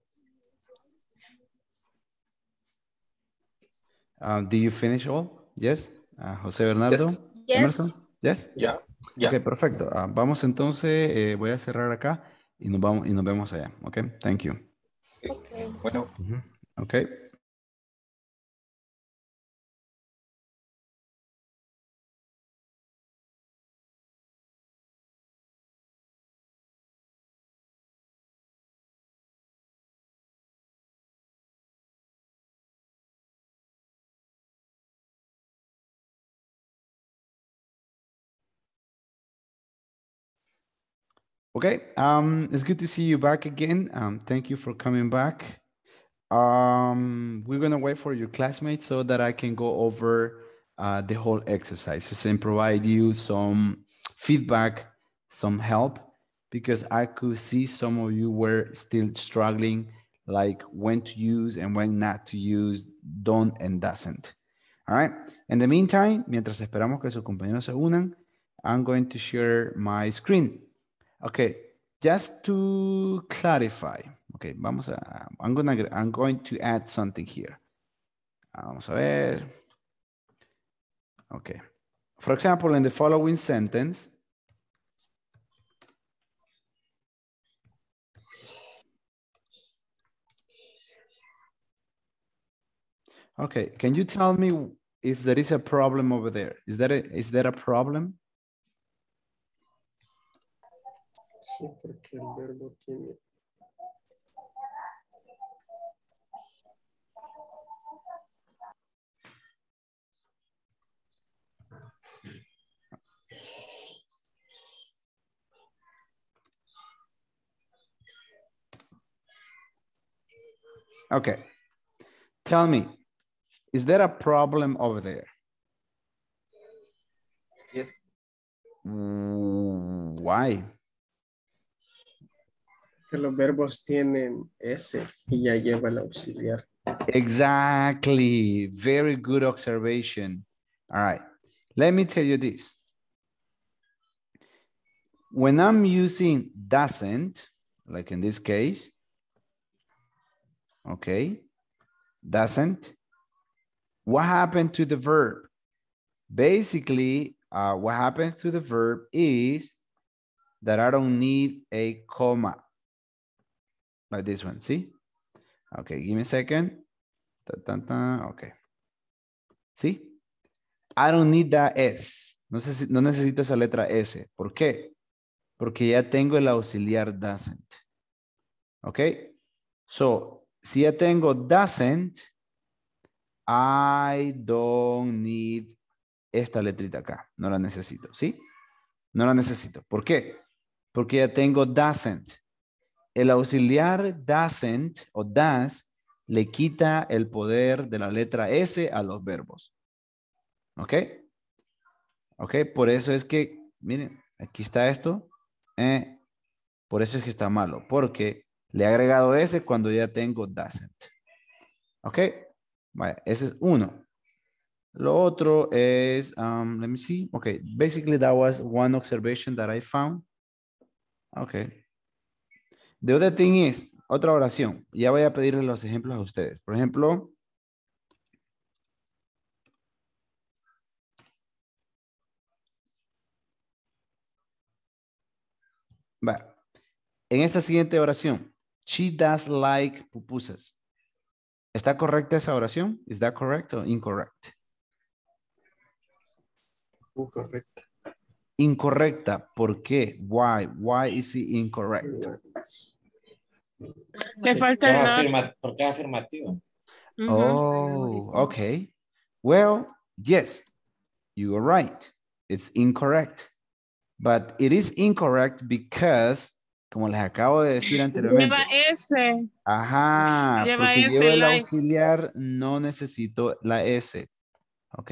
Do you finish all? Yes. José Bernardo. Yes. Emerson. Yes. Yeah. Okay, perfecto. Vamos entonces. Voy a cerrar acá y nos vemos allá. Okay. Thank you. Okay. Bueno. Uh-huh. Okay. Okay, it's good to see you back again. Thank you for coming back. We're going to wait for your classmates so that I can go over the whole exercises and provide you some feedback, some help, because I could see some of you were still struggling, like when to use and when not to use, don't and doesn't. All right. In the meantime, mientras esperamos que sus compañeros se unan, I'm going to share my screen. Okay, just to clarify. Okay, vamos a, I'm going to add something here. Vamos a ver. Okay. For example, in the following sentence. Okay, can you tell me if there is a problem over there? Is there a problem? Okay, tell me, is there a problem over there? Yes. Why? Que los verbos tienen S y ya lleva el auxiliar. Exactly. Very good observation. All right. Let me tell you this. When I'm using doesn't, like in this case, okay, doesn't, what happened to the verb? Basically, what happens to the verb is that I don't need a comma. Like this one, see? Okay, give me a second. Okay. See? I don't need that S. No necesito esa letra S. ¿Por qué? Porque ya tengo el auxiliar doesn't. Okay? So, si ya tengo doesn't, I don't need esta letrita acá. No la necesito, ¿sí? No la necesito. ¿Por qué? Porque ya tengo doesn't. El auxiliar doesn't o does le quita el poder de la letra S a los verbos. ¿Ok? ¿Ok? Por eso es que, miren, aquí está esto. Por eso es que está malo, porque le he agregado S cuando ya tengo doesn't. ¿Ok? Vale, ese es uno. Lo otro es, let me see. Okay, basically that was one observation that I found. Okay. The other thing is, otra oración. Ya voy a pedirles los ejemplos a ustedes. Por ejemplo, va. En esta siguiente oración, she does like pupusas. ¿Está correcta esa oración? ¿Is that correct or incorrect? Correcta. Incorrecta. ¿Por qué? Why? Why is it incorrect? Le falta el no. Porque es afirmativa. Oh, okay. Well, yes, you are right. It's incorrect. But it is incorrect because, como les acabo de decir anteriormente. Lleva S. Ajá. Lleva S. Lleva el auxiliar, no necesito la S. ¿Ok?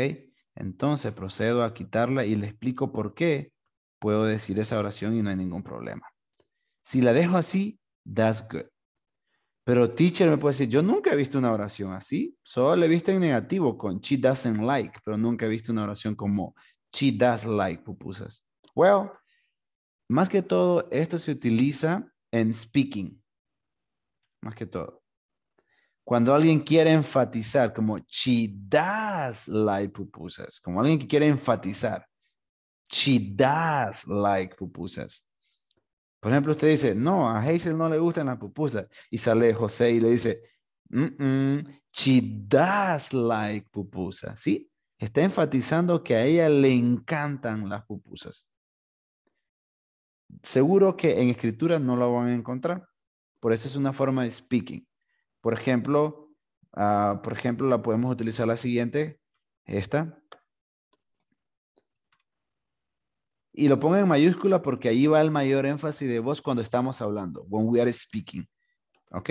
Entonces procedo a quitarla y le explico por qué puedo decir esa oración y no hay ningún problema. Si la dejo así, that's good. Pero teacher me puede decir, yo nunca he visto una oración así. Solo la he visto en negativo con she doesn't like, pero nunca he visto una oración como she does like pupusas. Well, más que todo, esto se utiliza en speaking. Más que todo. Cuando alguien quiere enfatizar, como she does like pupusas. Como alguien que quiere enfatizar. She does like pupusas. Por ejemplo, usted dice, no, a Hazel no le gustan las pupusas. Y sale José y le dice, she does like pupusas. ¿Sí? Está enfatizando que a ella le encantan las pupusas. Seguro que en escritura no lo van a encontrar. Por eso es una forma de speaking. Por ejemplo, la podemos utilizar la siguiente, esta. Y lo pongo en mayúscula porque ahí va el mayor énfasis de voz cuando estamos hablando. When we are speaking. ¿Ok?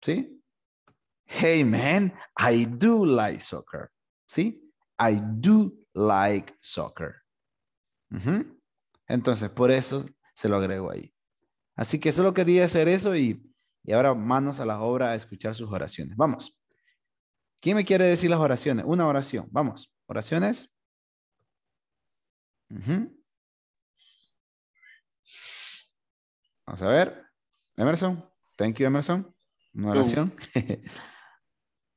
¿Sí? Hey man, I do like soccer. ¿Sí? I do like soccer. Uh-huh. Entonces, por eso se lo agrego ahí. Así que solo quería hacer eso y ahora manos a la obra a escuchar sus oraciones. Vamos. ¿Quién me quiere decir las oraciones? Una oración. Vamos. Oraciones. Uh-huh. Vamos a ver. Emerson. Thank you, Emerson. Una oración.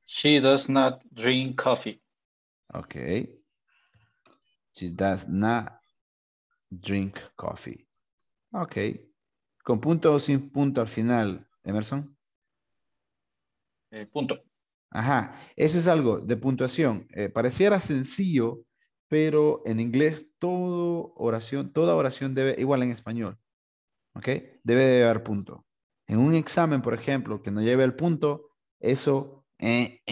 She does not drink coffee. Ok. She does not drink coffee. Ok. ¿Con punto o sin punto al final, Emerson? Punto. Ajá, ese es algo de puntuación. Pareciera sencillo, pero en inglés toda oración debe, igual en español, ¿ok? Debe de llevar punto. En un examen, por ejemplo, que no lleve el punto, eso le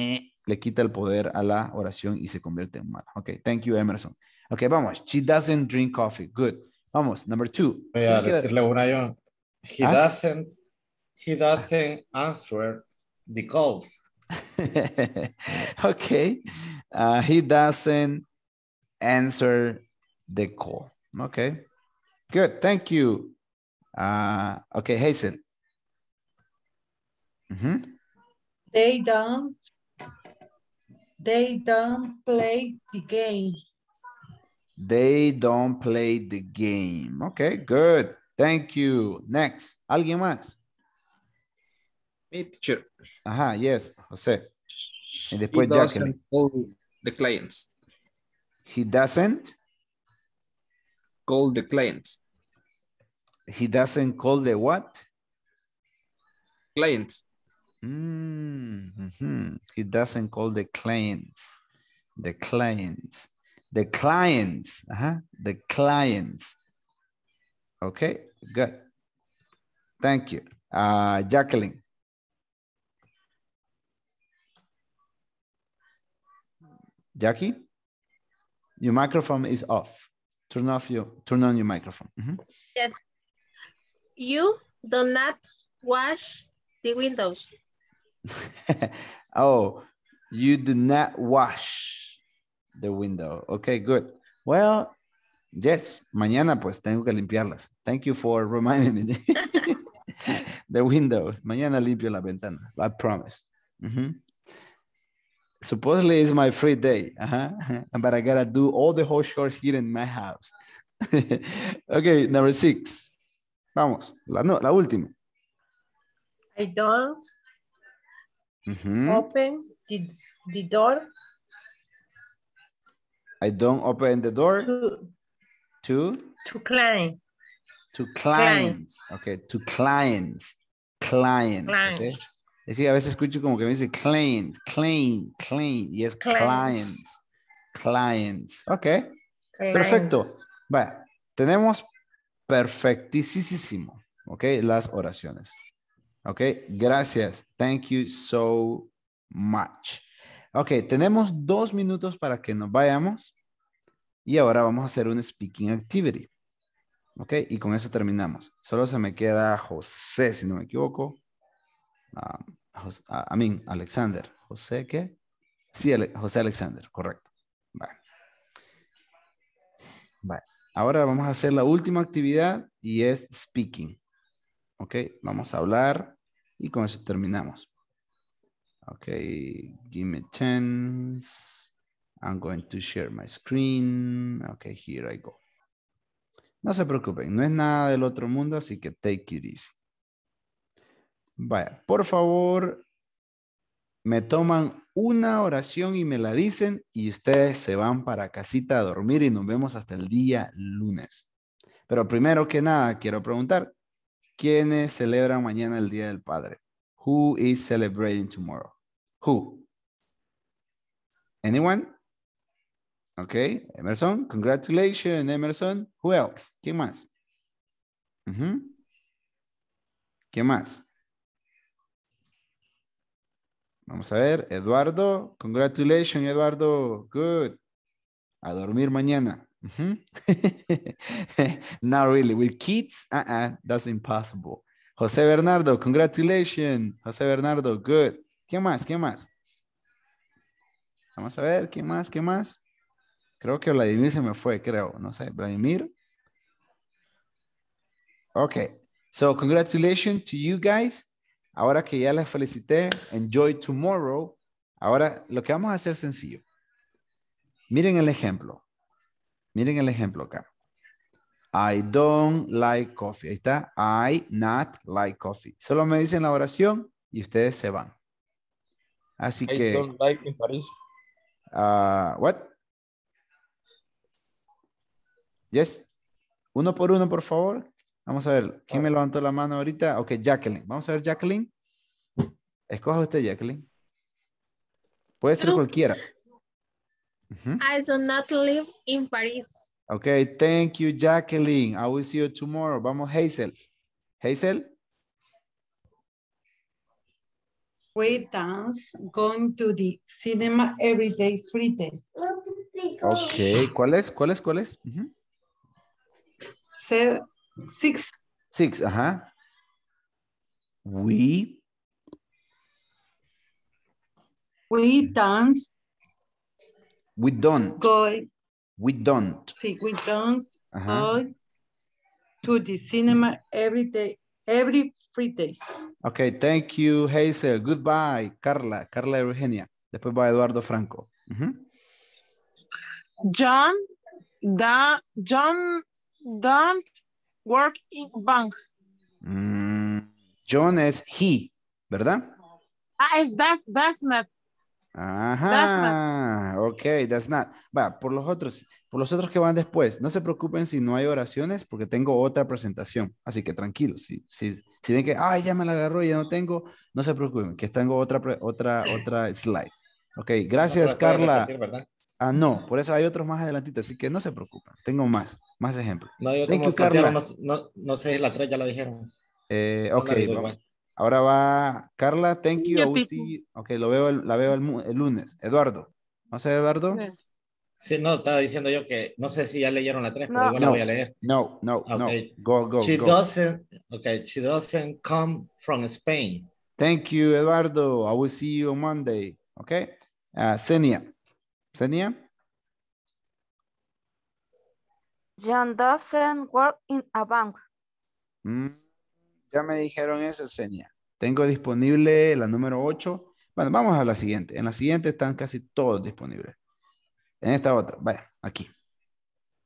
quita el poder a la oración y se convierte en mala. Ok, thank you, Emerson. Ok, vamos. She doesn't drink coffee. Good. Vamos, number two. Voy a decirle una yo. He doesn't answer the calls. Okay. He doesn't answer the call. Okay. Good. Thank you. Okay, Hazel. Mm-hmm. They don't play the game. They don't play the game. Okay, good. Thank you. Next. ¿Alguien más? Me, teacher. Ajá, yes, José. Y después Jacqueline. The clients. He doesn't? Call the clients. He doesn't call the what? Clients. Mm-hmm. He doesn't call the clients. The clients. The clients. Ajá, the clients. Okay, good. Thank you. Jacqueline. Jackie, your microphone is off. Turn on your microphone. Mm-hmm. Yes. You do not wash the windows. Oh, you did not wash the window. Okay, good. Well, yes, mañana pues tengo que limpiarlas. Thank you for reminding me. The windows. Mañana limpio la ventana. I promise. Mm-hmm. Supposedly it's my free day. Uh-huh. But I gotta do all the chores here in my house. Okay, number 6. Vamos, la última. I don't open the door. I don't open the door to clients. To clients. Okay, to clients. Clients. Okay. Es que a veces escucho como que me dice client, client, client. Y es clients. Clients. Ok. Clients. Perfecto. Vale. Tenemos perfectísimo. Ok. Las oraciones. Ok. Gracias. Thank you so much. Ok. Tenemos 2 minutos para que nos vayamos. Y ahora vamos a hacer un speaking activity. Ok. Y con eso terminamos. Solo se me queda José, si no me equivoco. Alexander. José, ¿qué? Sí, Jose Alexander, correcto. Vale. Vale. Ahora vamos a hacer la última actividad y es speaking. Ok, vamos a hablar y con eso terminamos. Ok, give me a chance. I'm going to share my screen. Ok, here I go. No se preocupen, no es nada del otro mundo, así que take it easy. Vaya, por favor, me toman una oración y me la dicen y ustedes se van para casita a dormir y nos vemos hasta el día lunes. Pero primero que nada, quiero preguntar, ¿quiénes celebran mañana el Día del Padre? Who is celebrating tomorrow? Who? Anyone? Ok, Emerson, congratulations, Emerson. Who else? ¿Quién más? ¿Quién más? Vamos a ver, Eduardo. Congratulations, Eduardo. Good. A dormir mañana. Not really. With kids? That's impossible. José Bernardo. Congratulations, José Bernardo. Good. ¿Qué más? ¿Qué más? Vamos a ver, ¿qué más? ¿Qué más? Creo que Vladimir se me fue, creo. No sé, Vladimir. Ok. So, congratulations to you guys. Ahora que ya les felicité, enjoy tomorrow. Ahora lo que vamos a hacer es sencillo. Miren el ejemplo. Miren el ejemplo acá. I don't like coffee. Ahí está. I not like coffee. Solo me dicen la oración y ustedes se van. Así que. I don't like in Paris. What? Yes. Uno por uno, por favor. Vamos a ver, ¿quién me levantó la mano ahorita? Ok, Jacqueline. Vamos a ver, Jacqueline. Escoja usted, Jacqueline. Puede ser cualquiera. I do not live in Paris. Ok, thank you, Jacqueline. I will see you tomorrow. Vamos, Hazel. Hazel? We dance, going to the cinema every day, Friday. Ok, ¿cuál es? Six, ajá. We dance. We don't. We don't. Ajá. Go to the cinema every Friday. Okay, thank you, Hazel. Goodbye, Carla Eugenia. Después va Eduardo Franco. John work in bank. John es he, ¿verdad? Es that's not. Ajá. That's not. Ok, that's not. Va, por los otros que van después, no se preocupen si no hay oraciones porque tengo otra presentación. Así que tranquilos, si ven que, ya me la agarró y ya no tengo, no se preocupen, que tengo otra slide. Ok, gracias no, Carla. Repetir, no, por eso hay otros más adelantito, así que no se preocupen, tengo más ejemplos. No, yo como Carla. No sé, la 3 ya la dijeron. Ok, no, ahora va Carla, thank you. Ok, la veo el lunes. Eduardo, ¿no sé, Eduardo? Yes. Sí, no, estaba diciendo yo que no sé si ya leyeron la 3, no, pero igual la voy a leer. No. Go. She doesn't come from Spain. Thank you, Eduardo. I will see you on Monday. Okay. Senia. John doesn't work in a bank. Ya me dijeron esa, Senia. Tengo disponible la número 8. Bueno, vamos a la siguiente. En la siguiente están casi todos disponibles. En esta otra, vaya, aquí.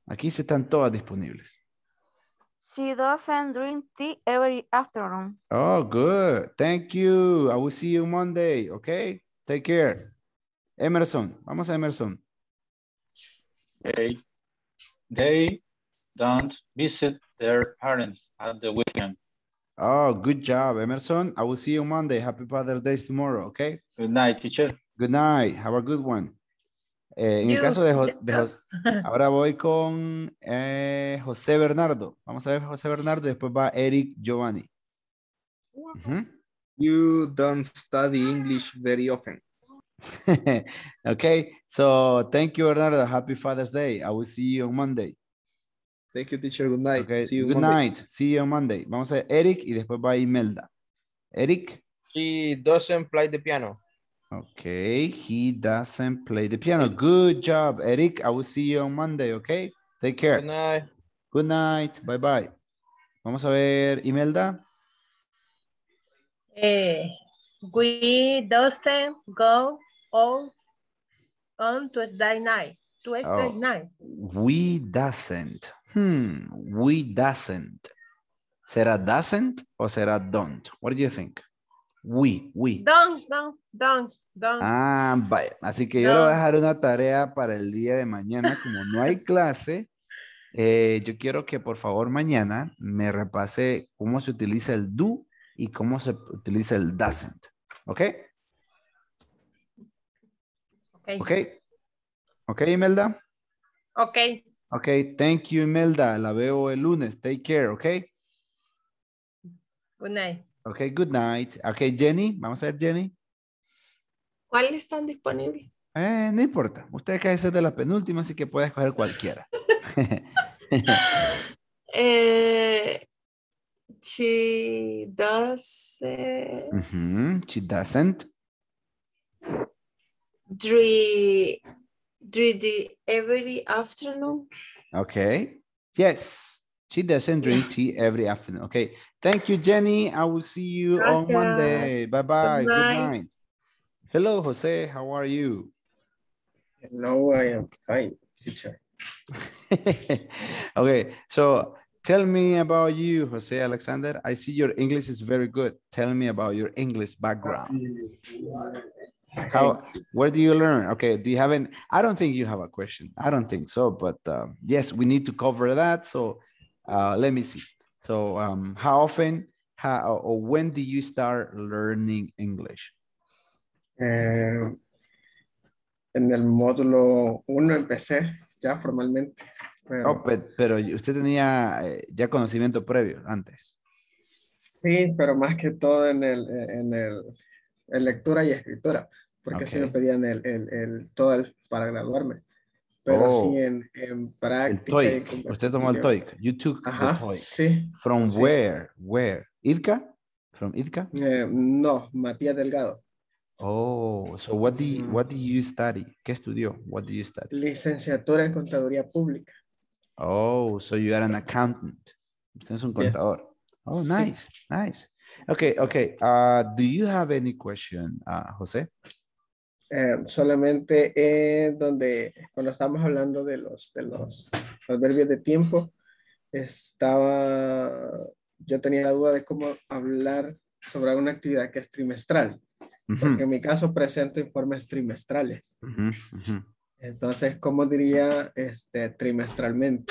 Aquí se están todas disponibles. She doesn't drink tea every afternoon. Oh, good. Thank you. I will see you Monday. Okay? Take care. Emerson. Vamos a Emerson. They don't visit their parents at the weekend. Oh, good job, Emerson. I will see you Monday. Happy Father's Day tomorrow, okay? Good night, teacher. Good night. Have a good one. En el caso de José, ahora voy con José Bernardo. Vamos a ver José Bernardo, después va Eric Giovanni. You don't study English very often. Okay, so thank you, Bernardo. Happy Father's Day. I will see you on Monday. Thank you, teacher. Good night. Okay. See you good Monday. Night. See you on Monday. Vamos a ver Eric y después va Imelda. Eric. He doesn't play the piano. Okay, he doesn't play the piano. Good job, Eric. I will see you on Monday, okay? Take care. Good night. Good night. Bye-bye. Vamos a ver, Imelda. We doesn't go on Tuesday night. We doesn't. We doesn't. ¿Será doesn't o será don't? What do you think? We. Don't. Ah, vaya. Así que yo le voy a dejar una tarea para el día de mañana. Como no hay clase, yo quiero que por favor mañana me repase cómo se utiliza el do y cómo se utiliza el doesn't. ¿Ok, Imelda? Ok, thank you, Imelda. La veo el lunes. Take care, ok. Good night. Ok, good night. Ok, Jenny, vamos a ver Jenny. ¿Cuáles están disponibles? No importa. Usted acaba de ser de la penúltima, así que puede escoger cualquiera. She doesn't. She doesn't. Drink every afternoon. Ok. Yes. She doesn't drink tea every afternoon. Okay. Thank you, Jenny. I will see you on Monday. Bye-bye. Good night. Hello, Jose. How are you? Hello, I am fine, teacher. Okay. So tell me about you, Jose Alexander. I see your English is very good. Tell me about your English background. Where do you learn? Okay, do you have an, I don't think you have a question. I don't think so, but yes, we need to cover that. So let me see. So how often or when do you start learning English? En el módulo 1 empecé ya formalmente. Pero usted tenía ya conocimiento previo antes. Sí, pero más que todo en lectura y escritura, porque así me pedían todo para graduarme. Pero sí en práctica. El TOEIC. Usted tomó el TOEIC. You took the TOEIC. Sí. From where? Where? Ilcia? From Ilcia? No, Matías Delgado. Oh, so what do you study? ¿Qué estudió? What do you study? Licenciatura en Contaduría Pública. Oh, so you are an accountant. Usted es un contador. Yes. Oh, nice, nice. Okay. Do you have any question, José? Solamente donde cuando estábamos hablando de los adverbios de tiempo, yo tenía la duda de cómo hablar sobre una actividad que es trimestral, porque en mi caso presento informes trimestrales. Entonces, ¿cómo diría trimestralmente?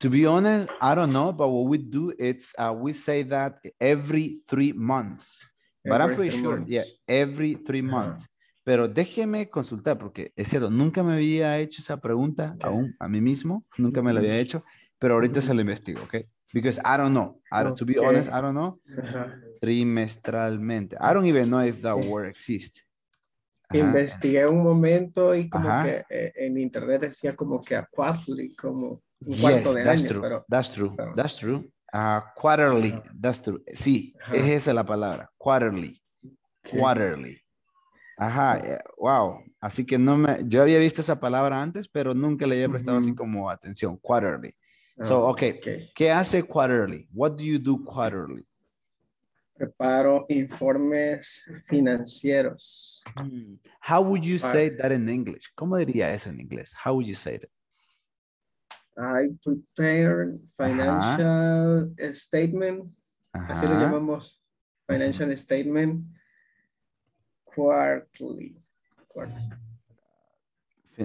To be honest, I don't know, but what we do is we say that every 3 months. But I'm pretty sure, yeah, every 3 months. Pero déjeme consultar, porque es cierto, nunca me había hecho esa pregunta aún a mí mismo, nunca me la había hecho, pero ahorita se la investigo, ¿ok? Because I don't know. To be honest, I don't know. Trimestralmente. I don't even know if that word exists. Investigué un momento y como que en internet decía como que a quarterly, como un cuarto de año. True. Pero, that's true. Quarterly, that's true. Sí, es esa la palabra, quarterly. Okay. Quarterly. Wow. Así que yo había visto esa palabra antes, pero nunca le había prestado así como atención, quarterly. So, okay. ¿Qué hace quarterly? What do you do quarterly? Preparo informes financieros. How would you say that in English? ¿Cómo diría eso en inglés? How would you say it? I prepare financial statement. Así lo llamamos, financial statement quarterly.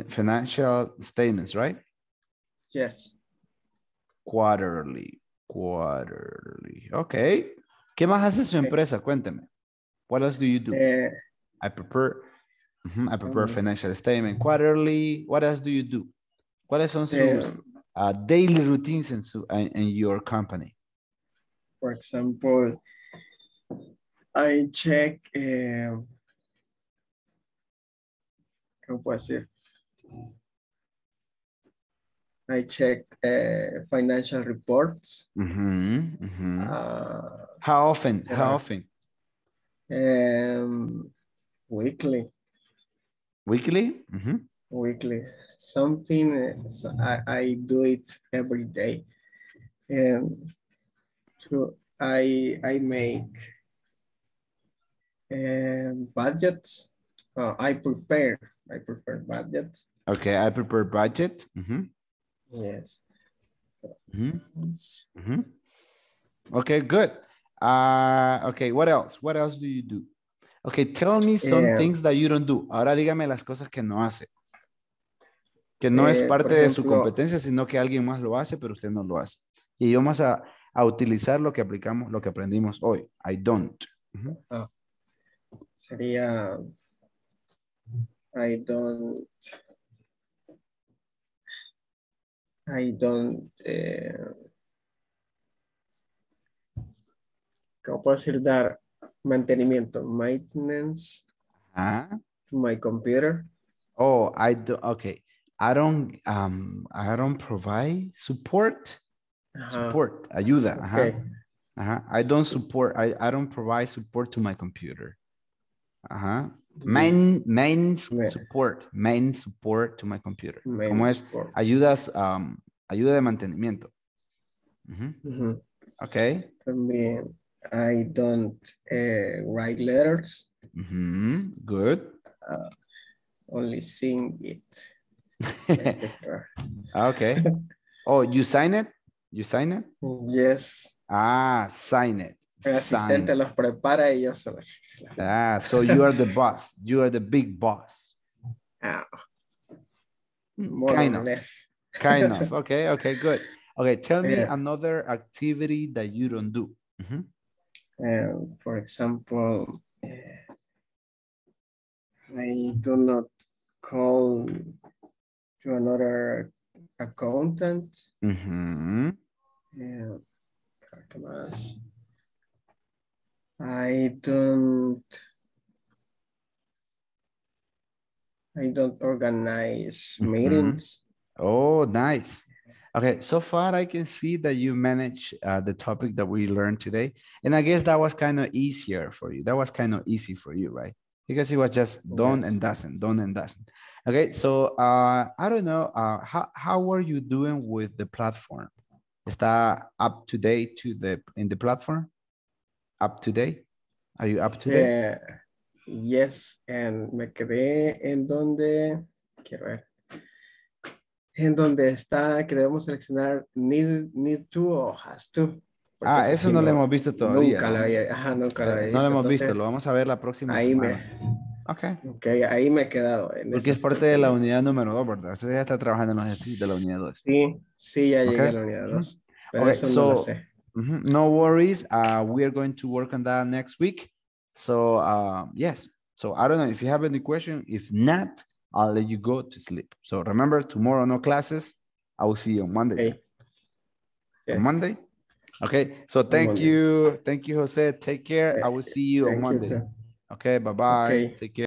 Financial statements, right? Yes. Quarterly. Okay. ¿Qué más hace su empresa? Cuénteme. What else do you do? I prepare financial statement quarterly. What else do you do? ¿Cuáles son sus daily routines in your company? For example, I check, ¿cómo puedo decir? I check financial reports. How often? Weekly. Weekly? Weekly. Something so I do it every day. I make budgets. I prepare budgets. Okay, I prepare budget. Yes. Okay, good. Okay, what else? What else do you do? Okay, tell me some things that you don't do. Ahora dígame las cosas que no hace. Que no es parte de su competencia, sino que alguien más lo hace, pero usted no lo hace. Y vamos a utilizar lo que aplicamos, lo que aprendimos hoy. I don't. Sería... ¿Cómo puedo decir? Dar mantenimiento, maintenance to my computer. I don't provide support. Support, ayuda. I don't provide support to my computer. Main support to my computer. Como es ayudas, ayuda de mantenimiento. Okay. También I don't write letters. Good. Only sing it. Okay. Oh, you sign it? Yes. Sign it. El asistente los prepara y yo solo. So you are the boss. You are the big boss. Kind of. Okay, good. Okay, tell me another activity that you don't do. For example, I do not call to another accountant. I don't organize meetings. Oh, nice. Okay, so far I can see that you manage the topic that we learned today. And I guess that was kind of easier for you. That was kind of easy for you, right? Because it was just done and doesn't. Okay, so I don't know. How are you doing with the platform? Is that up to date in the platform? Up to date? Are you up to date? Yes, and me quedé en donde quiero ver. En donde está que debemos seleccionar need to o has to. Eso no lo hemos visto todavía. Nunca lo había visto. No lo hemos visto, lo vamos a ver la próxima semana. Okay, ahí me he quedado. Porque es parte de la unidad número 2, ¿verdad? Usted ya está trabajando en los ejercicios de la unidad 2. Sí, ya llegué a la unidad 2. Pero eso no lo sé. No worries. We are going to work on that next week. So, yes. So, I don't know if you have any question. If not, I'll let you go to sleep. So, remember, tomorrow no classes. I will see you on Monday. Okay. Yes. On Monday? Okay. So, thank you, Jose. Take care. I will see you on Monday. Okay. Bye-bye. Okay. Take care.